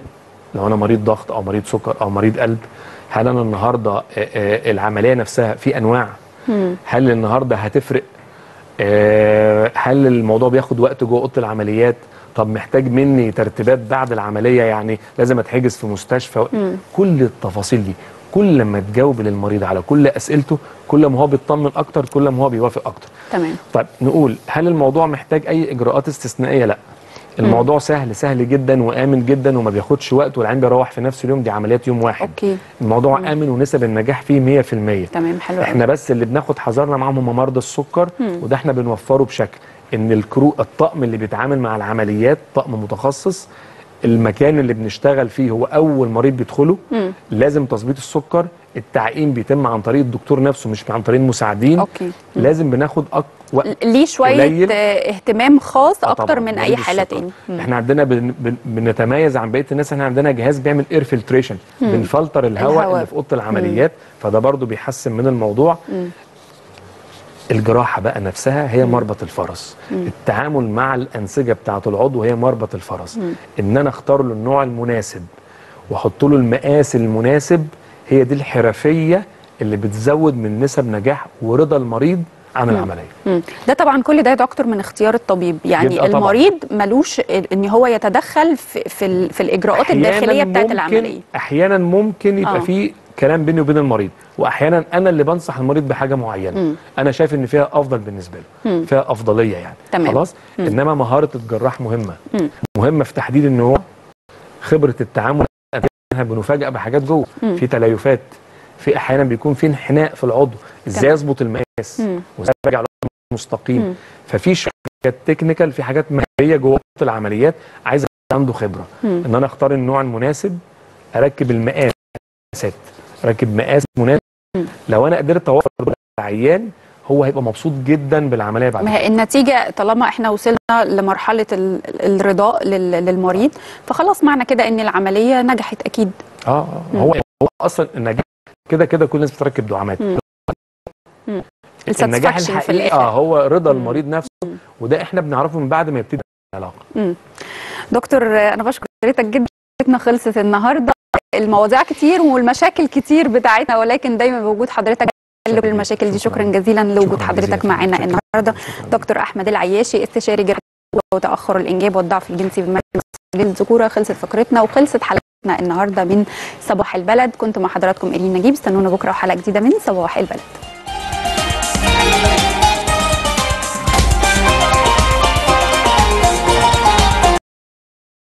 لو انا مريض ضغط او مريض سكر او مريض قلب، هل انا النهارده العمليه نفسها في انواع؟ هل النهارده هتفرق؟ أه هل الموضوع بياخد وقت جوه اوضه العمليات؟ طب محتاج مني ترتيبات بعد العمليه، يعني لازم اتحجز في مستشفى. مم. كل التفاصيل دي كل ما تجاوب للمريض على كل اسئلته كل ما هو بيطمن اكتر، كل ما هو بيوافق اكتر. تمام. طيب نقول هل الموضوع محتاج اي اجراءات استثنائيه؟ لا، الموضوع مم. سهل سهل جدا وامن جدا وما بياخدش وقت، والعين بيروح في نفس اليوم، دي عمليات يوم واحد. أوكي. الموضوع مم. امن ونسب النجاح فيه مية في المية. تمام، حلو. احنا بس اللي بناخد حذرنا معاهم هم مرضى السكر، مم. وده احنا بنوفره بشكل ان الكرو الطقم اللي بيتعامل مع العمليات طقم متخصص، المكان اللي بنشتغل فيه هو اول مريض بيدخله، مم. لازم تظبيط السكر، التعقيم بيتم عن طريق الدكتور نفسه مش عن طريق المساعدين. أوكي. لازم بناخد أك... وقت ليه شويه قليل. اهتمام خاص اكتر من اي حاله تاني. احنا عندنا بن... بن... بنتميز عن بقيه الناس، احنا عندنا جهاز بيعمل اير فلتريشن، بنفلتر الهواء اللي في اوضه العمليات، مم. فده برضو بيحسن من الموضوع. مم. الجراحه بقى نفسها هي مربط الفرس، مم. التعامل مع الانسجه بتاعه العضو هي مربط الفرس، مم. ان انا اختار له النوع المناسب واحط له المقاس المناسب، هي دي الحرفيه اللي بتزود من نسب نجاح ورضا المريض عن مم. العمليه. مم. ده طبعا كل ده يا دكتور من اختيار الطبيب، يعني المريض ملوش ان هو يتدخل في في, في الاجراءات الداخليه بتاعه العمليه. احيانا ممكن يبقى آه. في كلام بيني وبين المريض، واحيانا انا اللي بنصح المريض بحاجه معينه، مم. انا شايف ان فيها افضل بالنسبه له، مم. فيها افضليه يعني. تمام. خلاص. مم. انما مهاره الجراح مهمه، مم. مهمه في تحديد ان هو خبره التعامل، بنفاجئ بحاجات جوه، مم. في تليفات، في احيانا بيكون في انحناء في العضو، ازاي اظبط المقاس وازاي ارجع العضو مستقيم، مم. ففي حاجات تكنيكال، في حاجات مهنيه جوه العمليات عايز عنده خبره، مم. ان انا اختار النوع المناسب، اركب المقاسات، اركب مقاس مناسب، مم. لو انا قدرت اوفر العيان هو هيبقى مبسوط جدا بالعمليه بعد كده. النتيجه طالما احنا وصلنا لمرحله الرضاء للمريض فخلاص معنى كده ان العمليه نجحت اكيد. اه هو هو اصلا النجاح كده كده كل الناس بتركب دعامات. النجاح الحقيقي اه هو رضا المريض نفسه، مم. وده احنا بنعرفه من بعد ما يبتدي العلاقه. مم. دكتور انا بشكر حضرتك جدا، حلقتنا خلصت النهارده، المواضيع كتير والمشاكل كتير بتاعتنا، ولكن دايما بوجود حضرتك لكل المشاكل دي. شكرا جزيلا لوجود حضرتك معانا النهارده. دكتور احمد العياشي استشاري جراحه وتاخر الانجاب والضعف الجنسي بالمركز للذكوره. خلصت فقرتنا وخلصت حلقتنا النهارده من صباح البلد، كنت مع حضراتكم إيرين نجيب. استنونا بكره وحلقه جديده من صباح البلد.